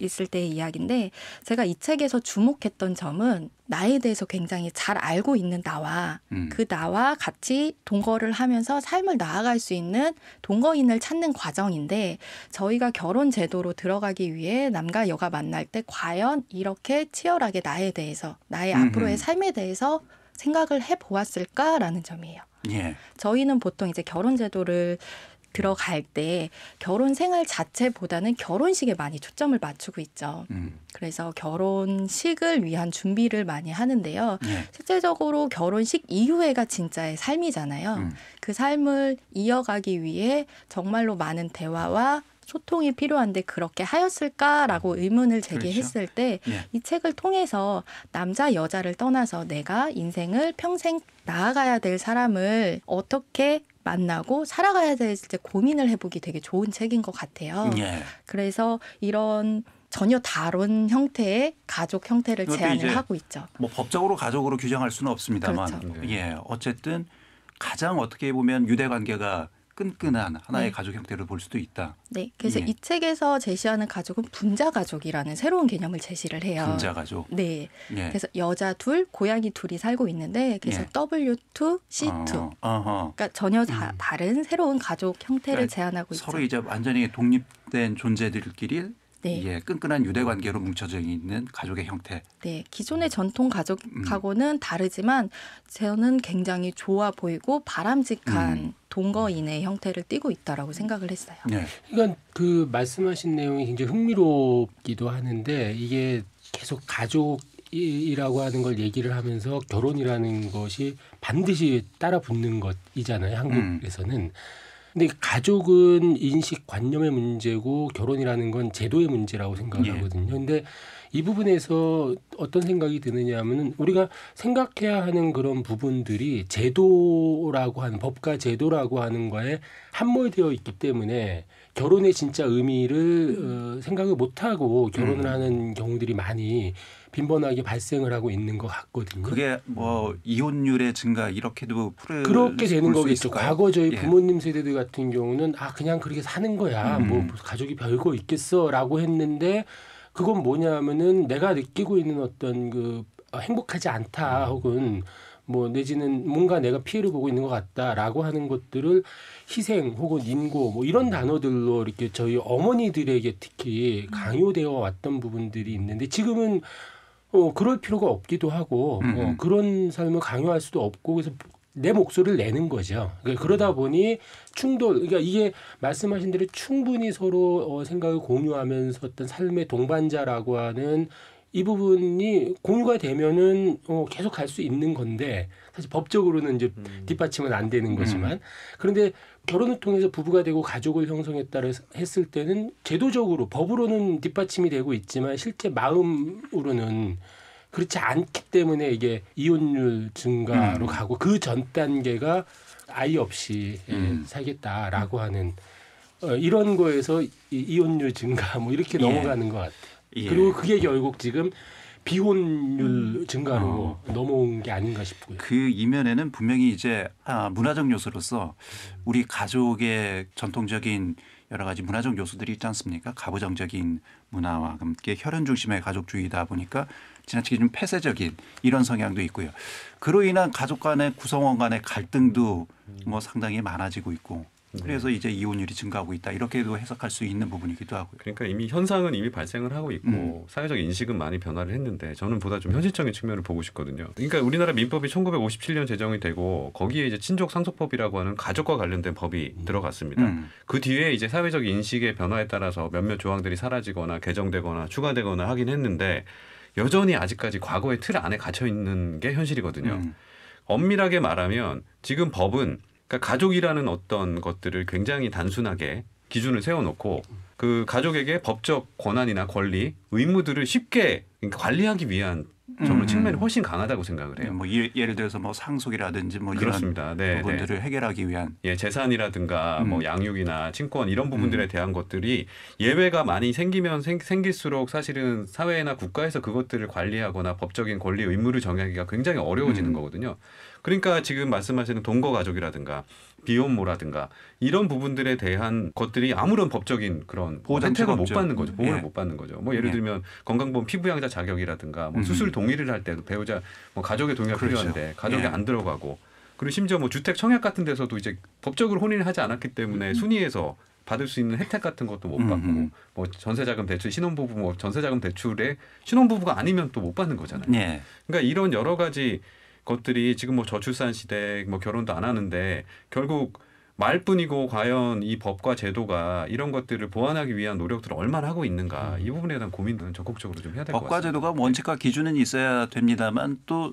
있을 때의 이야기인데 제가 이 책에서 주목했던 점은 나에 대해서 굉장히 잘 알고 있는 나와 그 나와 같이 동거를 하면서 삶을 나아갈 수 있는 동거인을 찾는 과정인데 저희가 결혼 제도로 들어가기 위해 남과 여가 만날 때 과연 이렇게 치열하게 나에 대해서 나의 앞으로의 삶에 대해서 생각을 해보았을까라는 점이에요. 예. 저희는 보통 이제 결혼 제도를 들어갈 때 결혼 생활 자체보다는 결혼식에 많이 초점을 맞추고 있죠. 그래서 결혼식을 위한 준비를 많이 하는데요. 예. 실제적으로 결혼식 이후에가 진짜의 삶이잖아요. 그 삶을 이어가기 위해 정말로 많은 대화와 소통이 필요한데 그렇게 하였을까라고 의문을 제기했을 때 이 책을 통해서 남자 여자를 떠나서 내가 인생을 평생 나아가야 될 사람을 어떻게 만나고 살아가야 될지 고민을 해보기 되게 좋은 책인 것 같아요. 예. 그래서 이런 전혀 다른 형태의 가족 형태를 제안을 하고 있죠. 뭐 법적으로 가족으로 규정할 수는 없습니다만 그렇죠. 예, 어쨌든 가장 어떻게 보면 유대관계가 끈끈한 하나의 가족 형태로 볼 수도 있다. 네, 그래서 이 책에서 제시하는 가족은 분자 가족이라는 새로운 개념을 제시를 해요. 분자 가족. 네, 예. 그래서 여자 둘, 고양이 둘이 살고 있는데 그래서 W2, C2. 그러니까 전혀 다른 새로운 가족 형태를 그러니까 제안하고 있죠. 서로 이제 완전히 독립된 존재들끼리. 네. 예, 끈끈한 유대관계로 뭉쳐져 있는 가족의 형태. 네, 기존의 전통 가족하고는 다르지만 저는 굉장히 좋아 보이고 바람직한 동거인의 형태를 띠고 있다라고 생각을 했어요. 네. 그러니까 그 말씀하신 내용이 굉장히 흥미롭기도 하는데 이게 계속 가족이라고 하는 걸 얘기를 하면서 결혼이라는 것이 반드시 따라 붙는 것이잖아요. 한국에서는. 근데 가족은 인식 관념의 문제고 결혼이라는 건 제도의 문제라고 생각을 하거든요. 근데 이 부분에서 어떤 생각이 드느냐 하면은 우리가 생각해야 하는 그런 부분들이 제도라고 하는 법과 제도라고 하는 거에 함몰되어 있기 때문에 결혼의 진짜 의미를 생각을 못하고 결혼을 하는 경우들이 많이 빈번하게 발생을 하고 있는 것 같거든요. 그게 뭐 이혼율의 증가 이렇게도 그렇게 되는 거겠죠. 과거 저희 부모님 세대들 같은 경우는 그냥 그렇게 사는 거야. 뭐 가족이 별거 있겠어라고 했는데 그건 뭐냐면은 내가 느끼고 있는 어떤 그 행복하지 않다 혹은 뭐 내지는 뭔가 내가 피해를 보고 있는 것 같다라고 하는 것들을 희생 혹은 인고 뭐 이런 단어들로 이렇게 저희 어머니들에게 특히 강요되어 왔던 부분들이 있는데 지금은 그럴 필요가 없기도 하고 그런 삶을 강요할 수도 없고 그래서 내 목소리를 내는 거죠. 그러니까 그러다 보니 충돌, 그러니까 이게 말씀하신 대로 충분히 서로 생각을 공유하면서 어떤 삶의 동반자라고 하는 이 부분이 공유가 되면은 계속 갈 수 있는 건데, 사실 법적으로는 이제 뒷받침은 안 되는 거지만, 그런데 결혼을 통해서 부부가 되고 가족을 형성했다 했을 때는 제도적으로 법으로는 뒷받침이 되고 있지만 실제 마음으로는 그렇지 않기 때문에 이게 이혼율 증가로 가고, 그 전 단계가 아이 없이 살겠다라고 하는 이런 거에서 이혼율 증가 뭐 이렇게 넘어가는 것 같아요. 예. 그리고 그게 결국 지금 비혼율 증가로 넘어온 게 아닌가 싶고요. 그 이면에는 분명히 이제 문화적 요소로서 우리 가족의 전통적인 여러 가지 문화적 요소들이 있지 않습니까? 가부장적인 문화와 함께 혈연 중심의 가족주의다 보니까 지나치게 좀 폐쇄적인 이런 성향도 있고요. 그로 인한 가족 간의 구성원 간의 갈등도 뭐 상당히 많아지고 있고, 그래서 이제 이혼율이 증가하고 있다, 이렇게도 해석할 수 있는 부분이기도 하고요. 그러니까 이미 현상은 이미 발생을 하고 있고 사회적 인식은 많이 변화를 했는데, 저는 보다 좀 현실적인 측면을 보고 싶거든요. 그러니까 우리나라 민법이 1957년 제정이 되고 거기에 이제 친족 상속법이라고 하는 가족과 관련된 법이 들어갔습니다. 그 뒤에 이제 사회적 인식의 변화에 따라서 몇몇 조항들이 사라지거나 개정되거나 추가되거나 하긴 했는데, 여전히 아직까지 과거의 틀 안에 갇혀 있는 게 현실이거든요. 엄밀하게 말하면 지금 법은 그러니까 가족이라는 어떤 것들을 굉장히 단순하게 기준을 세워놓고 그 가족에게 법적 권한이나 권리, 의무들을 쉽게 관리하기 위한 저는 측면이 훨씬 강하다고 생각을 해요. 뭐 예를 들어서 뭐 상속이라든지 뭐 그렇습니다. 이런 부분들을 해결하기 위한 재산이라든가 뭐 양육이나 친권 이런 부분들에 대한 것들이 예외가 많이 생기면 생길수록 사실은 사회나 국가에서 그것들을 관리하거나 법적인 권리 의무를 정하기가 굉장히 어려워지는 거거든요. 그러니까 지금 말씀하시는 동거 가족이라든가 비혼모라든가 이런 부분들에 대한 것들이 아무런 법적인 그런 혜택을 못 받는 거죠. 보호를 못 받는 거죠. 뭐 예를 들면 건강보험 피부양자 자격이라든가 뭐 수술 동의를 할 때도 배우자 뭐 가족의 동의가 필요한데 가족이 안 들어가고, 그리고 심지어 뭐 주택 청약 같은 데서도 이제 법적으로 혼인을 하지 않았기 때문에 순위에서 받을 수 있는 혜택 같은 것도 못 받고, 뭐 전세자금 대출, 신혼부부 뭐 전세자금 대출에 신혼부부가 아니면 또 못 받는 거잖아요. 그러니까 이런 여러 가지 것들이 지금 뭐 저출산 시대, 뭐 결혼도 안 하는데 결국 말뿐이고 과연 이 법과 제도가 이런 것들을 보완하기 위한 노력들을 얼마나 하고 있는가, 이 부분에 대한 고민은 적극적으로 좀 해야 될 것 같습니다. 법과 제도가 원칙과 기준은 있어야 됩니다만 또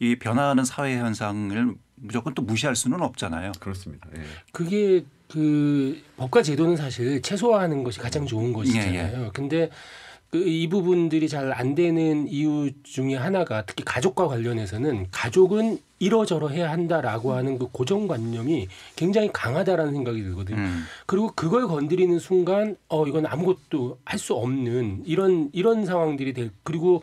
이 변화하는 사회 현상을 무조건 또 무시할 수는 없잖아요. 그렇습니다. 예. 그게 그 법과 제도는 사실 최소화하는 것이 가장 좋은 것이잖아요. 근데 이 부분들이 잘 안 되는 이유 중에 하나가, 특히 가족과 관련해서는 가족은 이러저러 해야 한다라고 하는 그 고정관념이 굉장히 강하다라는 생각이 들거든요. 그리고 그걸 건드리는 순간 이건 아무것도 할 수 없는 이런 상황들이 될, 그리고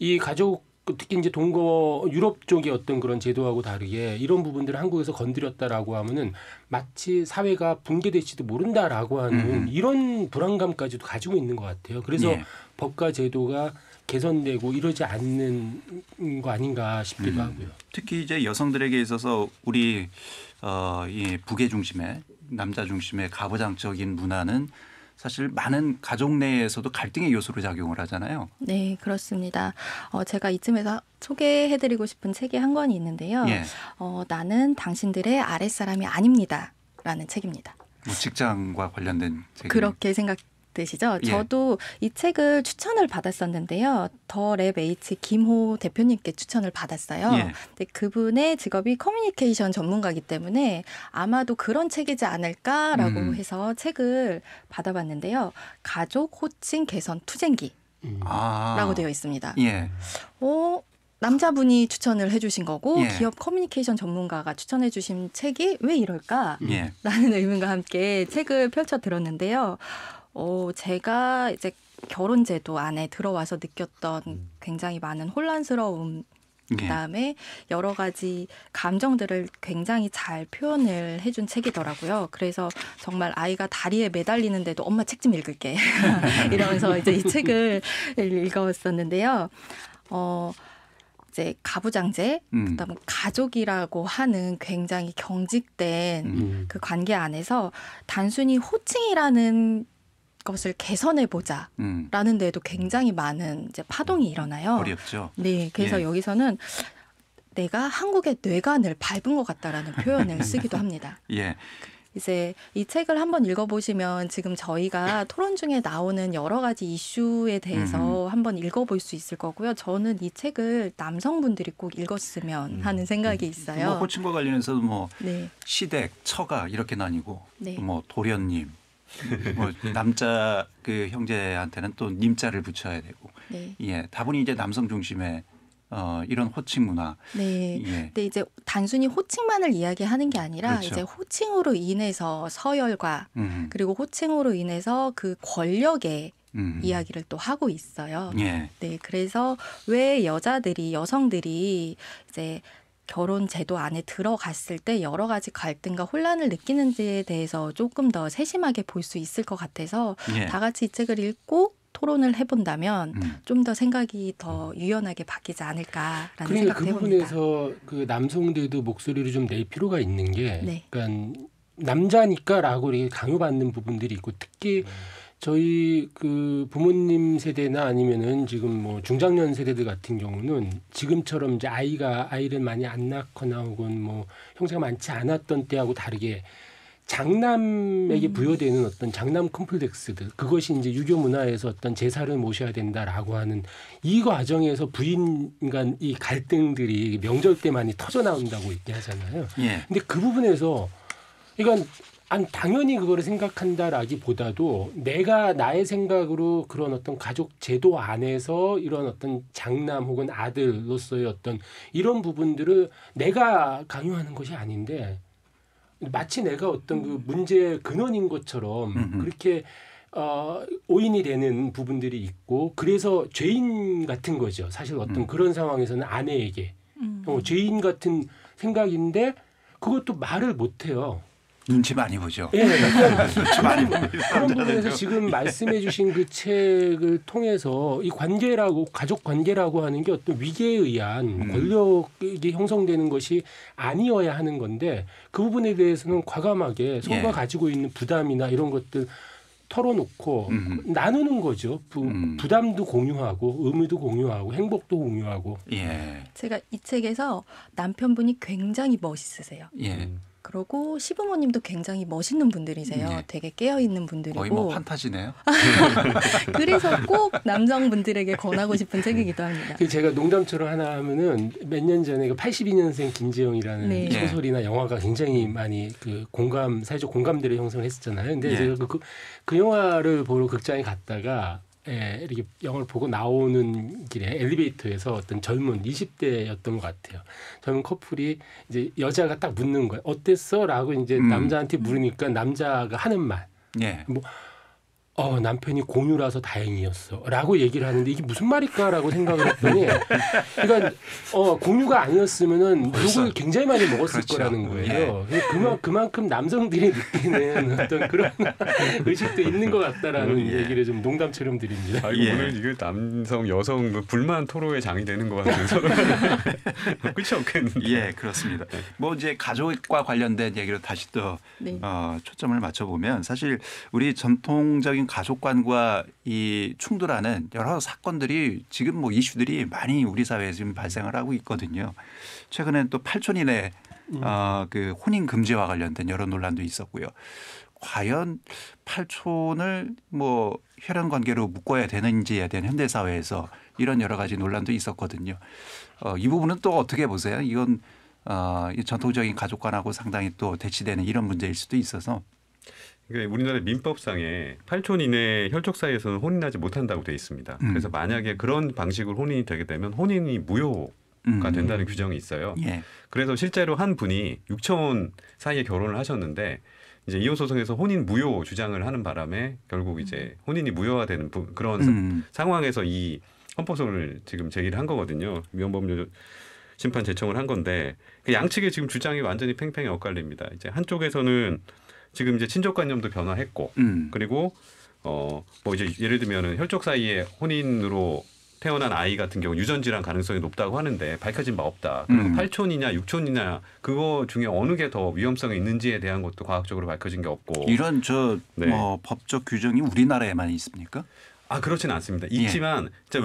이 가족, 특히 이제 동거 유럽 쪽의 어떤 그런 제도하고 다르게 이런 부분들을 한국에서 건드렸다라고 하면은 마치 사회가 붕괴될지도 모른다라고 하는 이런 불안감까지도 가지고 있는 것 같아요. 그래서 법과 제도가 개선되고 이러지 않는 거 아닌가 싶기도 하고요. 특히 이제 여성들에게 있어서 우리 이 부계 중심의, 남자 중심의 가부장적인 문화는 사실 많은 가족 내에서도 갈등의 요소로 작용을 하잖아요. 네, 그렇습니다. 제가 이쯤에서 소개해드리고 싶은 책이 한 권이 있는데요. 나는 당신들의 아랫사람이 아닙니다라는 책입니다. 뭐 직장과 관련된 책이 그렇게 생각되시죠? 저도 이 책을 추천을 받았었는데요. 더 랩 H 김호 대표님께 추천을 받았어요. 근데 그분의 직업이 커뮤니케이션 전문가이기 때문에 아마도 그런 책이지 않을까라고 해서 책을 받아봤는데요. 가족 호칭 개선 투쟁기라고 되어 있습니다. 남자분이 추천을 해주신 거고 기업 커뮤니케이션 전문가가 추천해 주신 책이 왜 이럴까라는 의문과 함께 책을 펼쳐 들었는데요. 제가 이제 결혼제도 안에 들어와서 느꼈던 굉장히 많은 혼란스러움, 그다음에 여러 가지 감정들을 굉장히 잘 표현을 해준 책이더라고요. 그래서 정말 아이가 다리에 매달리는데도 엄마 책 좀 읽을게 이러면서 이제 이 책을 읽었었는데요. 이제 가부장제, 그다음에 가족이라고 하는 굉장히 경직된 그 관계 안에서 단순히 호칭이라는 것을 개선해보자라는 데에도 굉장히 많은 이제 파동이 일어나요. 어렵죠. 네, 그래서 여기서는 내가 한국의 뇌관을 밟은 것 같다라는 표현을 쓰기도 합니다. 예. 이제 이 책을 한번 읽어보시면 지금 저희가 토론 중에 나오는 여러 가지 이슈에 대해서 한번 읽어볼 수 있을 거고요. 저는 이 책을 남성분들이 꼭 읽었으면 하는 생각이 있어요. 뭐 호칭과 관련해서 뭐 네. 시댁, 처가 이렇게 나뉘고 네. 뭐 도련님, 뭐 남자 그 형제한테는 또 님자를 붙여야 되고 네. 예, 다분히 이제 남성 중심의 이런 호칭 문화. 네. 예. 근데 이제 단순히 호칭만을 이야기하는 게 아니라 그렇죠. 이제 호칭으로 인해서 서열과 그리고 호칭으로 인해서 그 권력의 이야기를 또 하고 있어요. 예. 네. 그래서 왜 여성들이 이제 결혼 제도 안에 들어갔을 때 여러 가지 갈등과 혼란을 느끼는지에 대해서 조금 더 세심하게 볼 수 있을 것 같아서 예. 다 같이 이 책을 읽고 토론을 해본다면 좀 더 생각이 더 유연하게 바뀌지 않을까라는 생각을 해봅니다. 그러니까 그 부분에서 그 남성들도 목소리를 좀 낼 필요가 있는 게 네. 그러니까 남자니까라고 강요받는 부분들이 있고 특히 저희 그 부모님 세대나 아니면은 지금 뭐 중장년 세대들 같은 경우는 지금처럼 이제 아이를 많이 안 낳거나 혹은 뭐 형제가 많지 않았던 때하고 다르게 장남에게 부여되는 어떤 장남 콤플렉스들 그것이 이제 유교 문화에서 어떤 제사를 모셔야 된다라고 하는 이 과정에서 부인 간 이 갈등들이 명절 때 많이 터져 나온다고 얘기하잖아요. 예. 근데 그 부분에서 이건 당연히 그거를 생각한다라기보다도 나의 생각으로 그런 어떤 가족 제도 안에서 이런 어떤 장남 혹은 아들로서의 어떤 이런 부분들을 내가 강요하는 것이 아닌데. 마치 내가 어떤 그 문제의 근원인 것처럼 그렇게 오인이 되는 부분들이 있고 그래서 죄인 같은 거죠. 사실 어떤 그런 상황에서는 아내에게 죄인 같은 생각인데 그것도 말을 못해요. 눈치 많이 보죠. 예, 눈치 많이 보죠. 그런 부분에서 지금 말씀해 주신 그 책을 통해서 이 관계라고 가족 관계라고 하는 게 어떤 위계에 의한 권력이 형성되는 것이 아니어야 하는 건데 그 부분에 대해서는 과감하게 서로가 예. 가지고 있는 부담이나 이런 것들 털어놓고 나누는 거죠. 부담도 공유하고 의무도 공유하고 행복도 공유하고. 예. 제가 이 책에서 남편분이 굉장히 멋있으세요. 예. 그러고 시부모님도 굉장히 멋있는 분들이세요. 네. 되게 깨어있는 분들이고. 거의 뭐 판타지네요. 그래서 꼭 남성분들에게 권하고 싶은 책이기도 합니다. 제가 농담처럼 하나 하면은 몇 년 전에 82년생 김지영이라는 네. 소설이나 영화가 굉장히 많이 그 사회적 공감대를 형성을 했었잖아요. 근데 네. 제가 그 영화를 보러 극장에 갔다가 이렇게 영화를 보고 나오는 길에 엘리베이터에서 어떤 젊은 20대였던 것 같아요. 젊은 커플이 이제 여자가 딱 묻는 거예요. 어땠어?라고 이제 남자한테 물으니까 남자가 하는 말. 예. 뭐 남편이 공유라서 다행이었어라고 얘기를 하는데 이게 무슨 말일까라고 생각을 했더니 그러니까 공유가 아니었으면은 욕을 굉장히 많이 먹었을 그렇죠. 거라는 거예요. 예. 그만큼 남성들이 느끼는 어떤 그런 의식도 있는 것 같다라는 예. 얘기를 좀 농담처럼 드립니다. 알고 보면 이게 남성 여성 불만 토로의 장이 되는 것 같아서 끝이 없겠는데. 예, 그렇습니다. 뭐 이제 가족과 관련된 얘기로 다시 또 네. 초점을 맞춰보면 사실 우리 전통적인 가족관과 이 충돌하는 여러 사건들이 지금 뭐 이슈들이 많이 우리 사회에 지금 발생을 하고 있거든요. 최근에 또 8천인의 그 혼인 금지와 관련된 여러 논란도 있었고요. 과연 8촌을 뭐 혈연 관계로 묶어야 되는지에 대한 현대 사회에서 이런 여러 가지 논란도 있었거든요. 이 부분은 또 어떻게 보세요? 이건 전통적인 가족관하고 상당히 또 대치되는 이런 문제일 수도 있어서. 그러니까 우리나라 민법상에 8촌 이내 혈족 사이에서는 혼인하지 못한다고 되어 있습니다. 그래서 만약에 그런 방식으로 혼인이 되게 되면 혼인이 무효가 된다는 규정이 있어요. 예. 그래서 실제로 한 분이 6촌 사이에 결혼을 하셨는데 이제 이혼 소송에서 혼인 무효 주장을 하는 바람에 결국 이제 혼인이 무효화되는 그런 상황에서 이 헌법소송을 지금 제기를 한 거거든요. 위헌법률 심판 제청을 한 건데 그 양측의 지금 주장이 완전히 팽팽히 엇갈립니다. 이제 한쪽에서는 지금 이제 친족관념도 변화했고 그리고 뭐 이제 예를 들면은 혈족 사이에 혼인으로 태어난 아이 같은 경우 유전 질환 가능성이 높다고 하는데 밝혀진 바 없다. 그리고 8촌이냐 6촌이냐 그거 중에 어느 게 더 위험성이 있는지에 대한 것도 과학적으로 밝혀진 게 없고 이런 네. 뭐 법적 규정이 우리나라에만 있습니까? 아 그렇지는 않습니다. 있지만 예.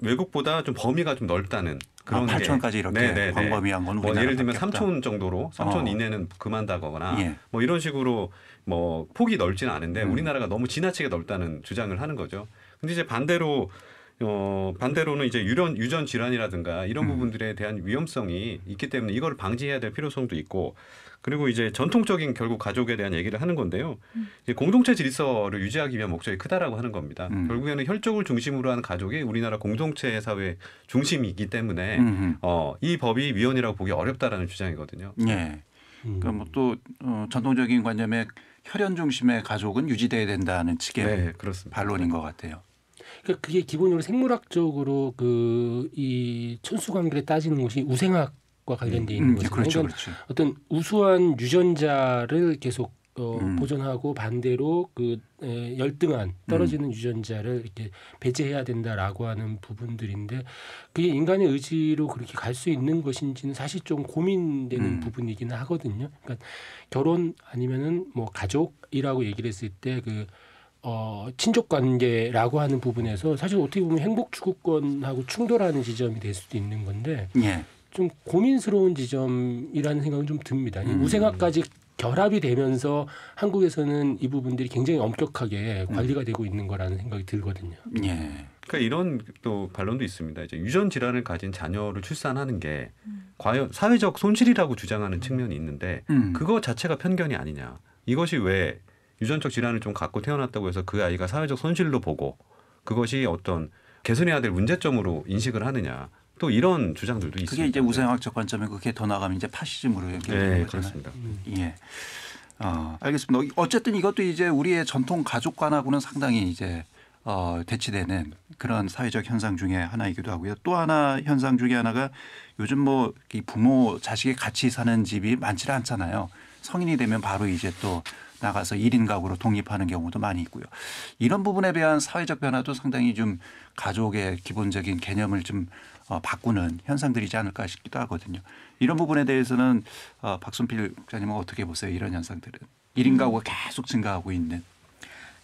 외국보다 좀 범위가 좀 넓다는 그런 8촌까지 이렇게 광범위한 건 우리나라밖에 없다. 예를 들면 3촌 정도로 3촌 이내는 그만다거나 예. 뭐 이런 식으로 뭐 폭이 넓지는 않은데 우리나라가 너무 지나치게 넓다는 주장을 하는 거죠. 근데 이제 반대로는 이제 유전 질환이라든가 이런 부분들에 대한 위험성이 있기 때문에 이걸 방지해야 될 필요성도 있고, 그리고 이제 전통적인 결국 가족에 대한 얘기를 하는 건데요. 이제 공동체 질서를 유지하기 위한 목적이 크다라고 하는 겁니다. 결국에는 혈족을 중심으로 하는 가족이 우리나라 공동체 사회 중심이기 때문에 이 법이 위헌이라고 보기 어렵다라는 주장이거든요. 네. 그러니까 뭐 또 전통적인 관념의 혈연 중심의 가족은 유지돼야 된다는 측의 반론인 것 같아요. 그러니까 그게 기본적으로 생물학적으로 그 이 천수관계를 따지는 것이 우생학과 관련돼 있는 거죠. 그렇죠, 그렇죠. 어떤 우수한 유전자를 계속 보존하고 반대로 그 열등한 떨어지는 유전자를 이렇게 배제해야 된다라고 하는 부분들인데, 그게 인간의 의지로 그렇게 갈 수 있는 것인지는 사실 좀 고민되는 부분이기는 하거든요. 그러니까 결혼 아니면은 뭐 가족이라고 얘기를 했을 때 그 친족 관계라고 하는 부분에서 사실 어떻게 보면 행복 추구권하고 충돌하는 지점이 될 수도 있는 건데 예. 좀 고민스러운 지점이라는 생각은 좀 듭니다. 우생학까지 결합이 되면서 한국에서는 이 부분들이 굉장히 엄격하게 관리가 되고 있는 거라는 생각이 들거든요. 예. 그러니까 이런 또 반론도 있습니다. 이제 유전 질환을 가진 자녀를 출산하는 게 과연 사회적 손실이라고 주장하는 측면이 있는데 그거 자체가 편견이 아니냐. 이것이 왜 유전적 질환을 좀 갖고 태어났다고 해서 그 아이가 사회적 손실로 보고 그것이 어떤 개선해야 될 문제점으로 인식을 하느냐, 또 이런 주장들도 있습니다. 그게 이제 우생학적 관점에 그게 더 나가면 이제 파시즘으로 연결되는 거잖아요. 그렇습니다. 예, 알겠습니다. 어쨌든 이것도 이제 우리의 전통 가족관하고는 상당히 이제 대치되는 그런 사회적 현상 중에 하나이기도 하고요. 또 하나 현상 중에 하나가 요즘 뭐 이 부모 자식이 같이 사는 집이 많지 않잖아요. 성인이 되면 바로 이제 또 나가서 1인 가구로 독립하는 경우도 많이 있고요. 이런 부분에 대한 사회적 변화도 상당히 좀 가족의 기본적인 개념을 좀 바꾸는 현상들이지 않을까 싶기도 하거든요. 이런 부분에 대해서는 박순필 기자님은 어떻게 보세요? 이런 현상들은. 1인 가구가 계속 증가하고 있는.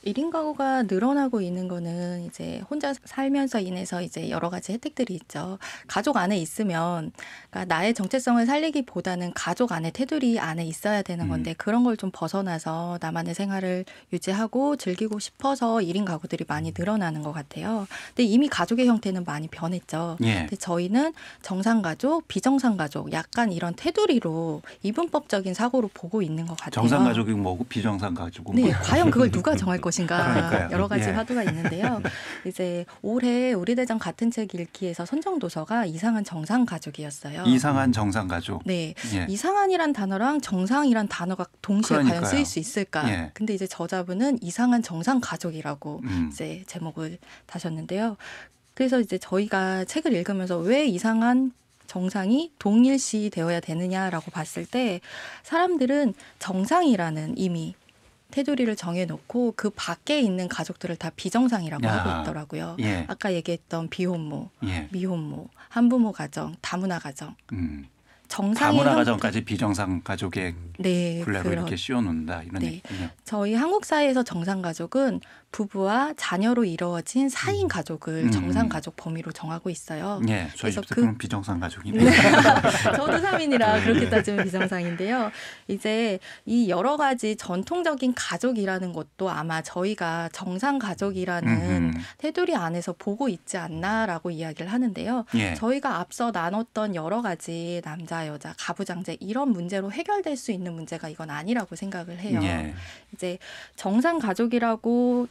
1인 가구가 늘어나고 있는 거는 이제 혼자 살면서 인해서 이제 여러 가지 혜택들이 있죠. 가족 안에 있으면 그러니까 나의 정체성을 살리기보다는 가족 안에 테두리 안에 있어야 되는 건데 그런 걸 좀 벗어나서 나만의 생활을 유지하고 즐기고 싶어서 1인 가구들이 많이 늘어나는 것 같아요. 근데 이미 가족의 형태는 많이 변했죠. 예. 근데 저희는 정상 가족, 비정상 가족 약간 이런 테두리로 이분법적인 사고로 보고 있는 것 같아요. 정상 가족이 뭐고 비정상 가족은 네, 뭐고. 과연 그걸 누가 정할 것인가 그러니까요. 여러 가지 예. 화두가 있는데요. 이제 올해 우리 대장 같은 책 읽기에서 선정도서가 이상한 정상 가족이었어요. 이상한 정상 가족. 네. 예. 이상한이란 단어랑 정상이란 단어가 동시에 그러니까요. 과연 쓰일 수 있을까. 예. 근데 이제 저자분은 이상한 정상 가족이라고 이제 제목을 다셨는데요. 그래서 이제 저희가 책을 읽으면서 왜 이상한 정상이 동일시 되어야 되느냐라고 봤을 때 사람들은 정상이라는 이미 테두리를 정해놓고 그 밖에 있는 가족들을 다 비정상이라고 하고 있더라고요. 예. 아까 얘기했던 비혼모, 예. 미혼모, 한부모 가정, 다문화 가정. 다문화 가정까지 비정상 가족의 분류로 이렇게 씌워놓는다. 이런 얘기군요. 저희 한국 사회에서 정상 가족은 부부와 자녀로 이루어진 4인 가족을 정상 가족 범위로 정하고 있어요. 네, 저희 집도 그럼 비정상 가족이네요. 네. 저도 3인이라 그렇게 따지면 비정상인데요. 이제 이 여러 가지 전통적인 가족이라는 것도 아마 저희가 정상 가족이라는 테두리 안에서 보고 있지 않나라고 이야기를 하는데요. 예. 저희가 앞서 나눴던 여러 가지 남자 여자, 가부장제 이런 문제로 해결될 수 있는 문제가 이건 아니라고 생각을 해요. 예. 이제 정상 가족이라고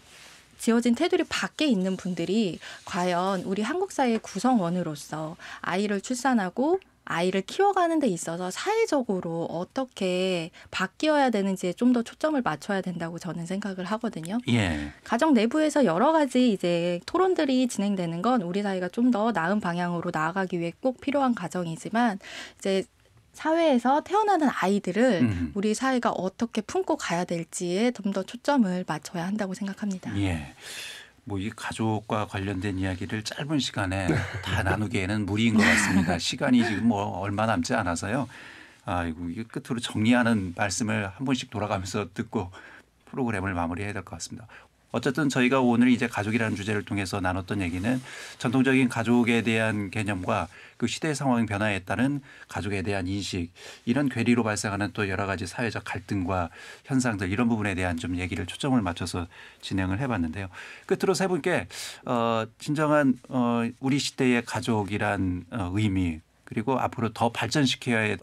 지어진 테두리 밖에 있는 분들이 과연 우리 한국 사회의 구성원으로서 아이를 출산하고 아이를 키워가는 데 있어서 사회적으로 어떻게 바뀌어야 되는지에 좀 더 초점을 맞춰야 된다고 저는 생각을 하거든요. 예. 가정 내부에서 여러 가지 이제 토론들이 진행되는 건 우리 사회가 좀 더 나은 방향으로 나아가기 위해 꼭 필요한 과정이지만 이제 사회에서 태어나는 아이들을 우리 사회가 어떻게 품고 가야 될지에 좀 더 초점을 맞춰야 한다고 생각합니다. 예. 뭐 이 가족과 관련된 이야기를 짧은 시간에 다 나누기에는 무리인 것 같습니다. 시간이 지금 뭐 얼마 남지 않아서요. 아이고, 이게 끝으로 정리하는 말씀을 한 번씩 돌아가면서 듣고 프로그램을 마무리해야 될 것 같습니다. 어쨌든 저희가 오늘 이제 가족이라는 주제를 통해서 나눴던 얘기는 전통적인 가족에 대한 개념과 그 시대 상황 변화에 따른 가족에 대한 인식, 이런 괴리로 발생하는 또 여러 가지 사회적 갈등과 현상들, 이런 부분에 대한 좀 얘기를 초점을 맞춰서 진행을 해봤는데요. 끝으로 세 분께 진정한 우리 시대의 가족이란 의미, 그리고 앞으로 더 발전시켜야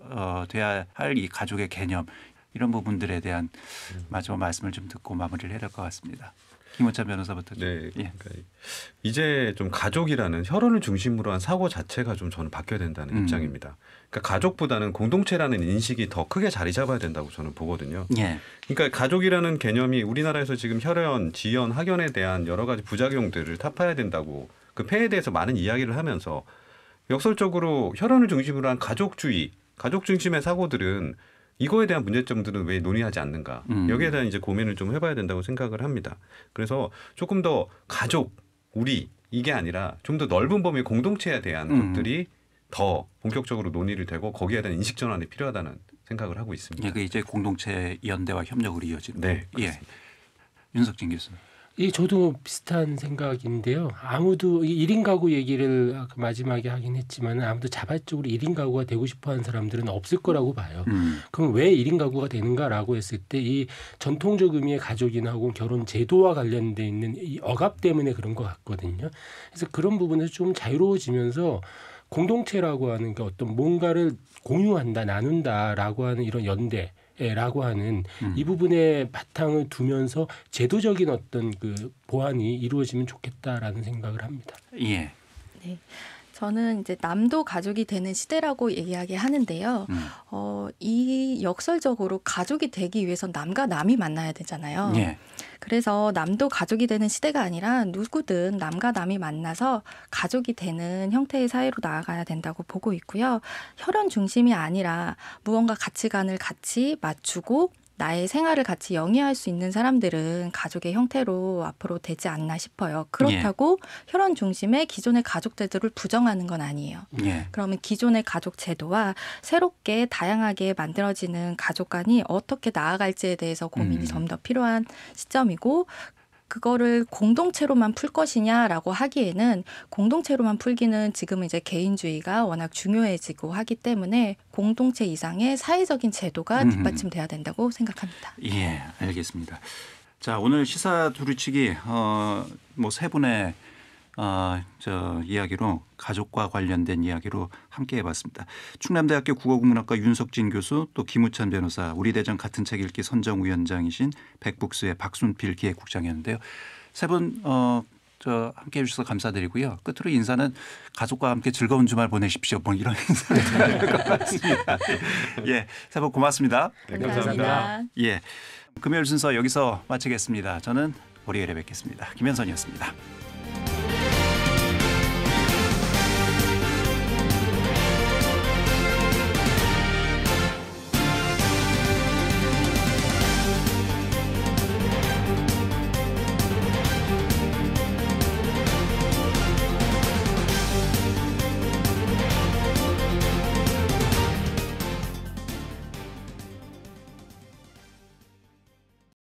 돼야 할 이 가족의 개념, 이런 부분들에 대한 마지막 말씀을 좀 듣고 마무리를 해야 될 것 같습니다. 김우찬 변호사부터. 네. 그러니까 예. 이제 좀 가족이라는 혈연을 중심으로 한 사고 자체가 좀 저는 바뀌어야 된다는 입장입니다. 그러니까 가족보다는 공동체라는 인식이 더 크게 자리 잡아야 된다고 저는 보거든요. 예. 그러니까 가족이라는 개념이 우리나라에서 지금 혈연, 지연, 학연에 대한 여러 가지 부작용들을 타파해야 된다고, 그 폐해에 대해서 많은 이야기를 하면서 역설적으로 혈연을 중심으로 한 가족주의, 가족 중심의 사고들은 이거에 대한 문제점들은 왜 논의하지 않는가. 여기에 대한 이제 고민을 좀 해봐야 된다고 생각을 합니다. 그래서 조금 더 가족, 우리, 이게 아니라 좀 더 넓은 범위의 공동체에 대한 것들이 더 본격적으로 논의를 되고, 거기에 대한 인식 전환이 필요하다는 생각을 하고 있습니다. 이게 이제 공동체 연대와 협력으로 이어지는. 네, 예. 윤석진 교수님. 예, 저도 비슷한 생각인데요. 아무도 1인 가구 얘기를 마지막에 하긴 했지만 아무도 자발적으로 1인 가구가 되고 싶어하는 사람들은 없을 거라고 봐요. 그럼 왜 1인 가구가 되는가라고 했을 때 이 전통적 의미의 가족이나 혹은 결혼 제도와 관련돼 있는 이 억압 때문에 그런 것 같거든요. 그래서 그런 부분에서 좀 자유로워지면서 공동체라고 하는 게 어떤 뭔가를 공유한다, 나눈다라고 하는 이런 연대, 라고 하는 이 부분에 바탕을 두면서 제도적인 어떤 그 보완이 이루어지면 좋겠다라는 생각을 합니다. 예. 네. 저는 이제 남도 가족이 되는 시대라고 이야기하는데요. 이 역설적으로 가족이 되기 위해선 남과 남이 만나야 되잖아요. 예. 그래서 남도 가족이 되는 시대가 아니라 누구든 남과 남이 만나서 가족이 되는 형태의 사회로 나아가야 된다고 보고 있고요. 혈연 중심이 아니라 무언가 가치관을 같이 맞추고 나의 생활을 같이 영위할 수 있는 사람들은 가족의 형태로 앞으로 되지 않나 싶어요. 그렇다고 예. 혈연 중심의 기존의 가족 제도를 부정하는 건 아니에요. 예. 그러면 기존의 가족 제도와 새롭게 다양하게 만들어지는 가족관이 어떻게 나아갈지에 대해서 고민이 점점 필요한 시점이고, 그거를 공동체로만 풀 것이냐라고 하기에는, 공동체로만 풀기는 지금 이제 개인주의가 워낙 중요해지고 하기 때문에 공동체 이상의 사회적인 제도가 뒷받침돼야 된다고 생각합니다. 예, 알겠습니다. 자, 오늘 시사 두루치기 뭐 세 분의 저 이야기로, 가족과 관련된 이야기로 함께 해봤습니다. 충남대학교 국어국문학과 윤석진 교수, 또 김우찬 변호사, 우리 대전 같은 책 읽기 선정위원장이신 백북스의 박순필 기획국장이었는데요. 세 분 저 함께해 주셔서 감사드리고요. 끝으로 인사는 가족과 함께 즐거운 주말 보내십시오. 뭐 이런 인사를 드릴 것 같습니다. 예, 세 분 고맙습니다. 네, 감사합니다. 예, 금요일 순서 여기서 마치겠습니다. 저는 월요일에 뵙겠습니다. 김현선이었습니다.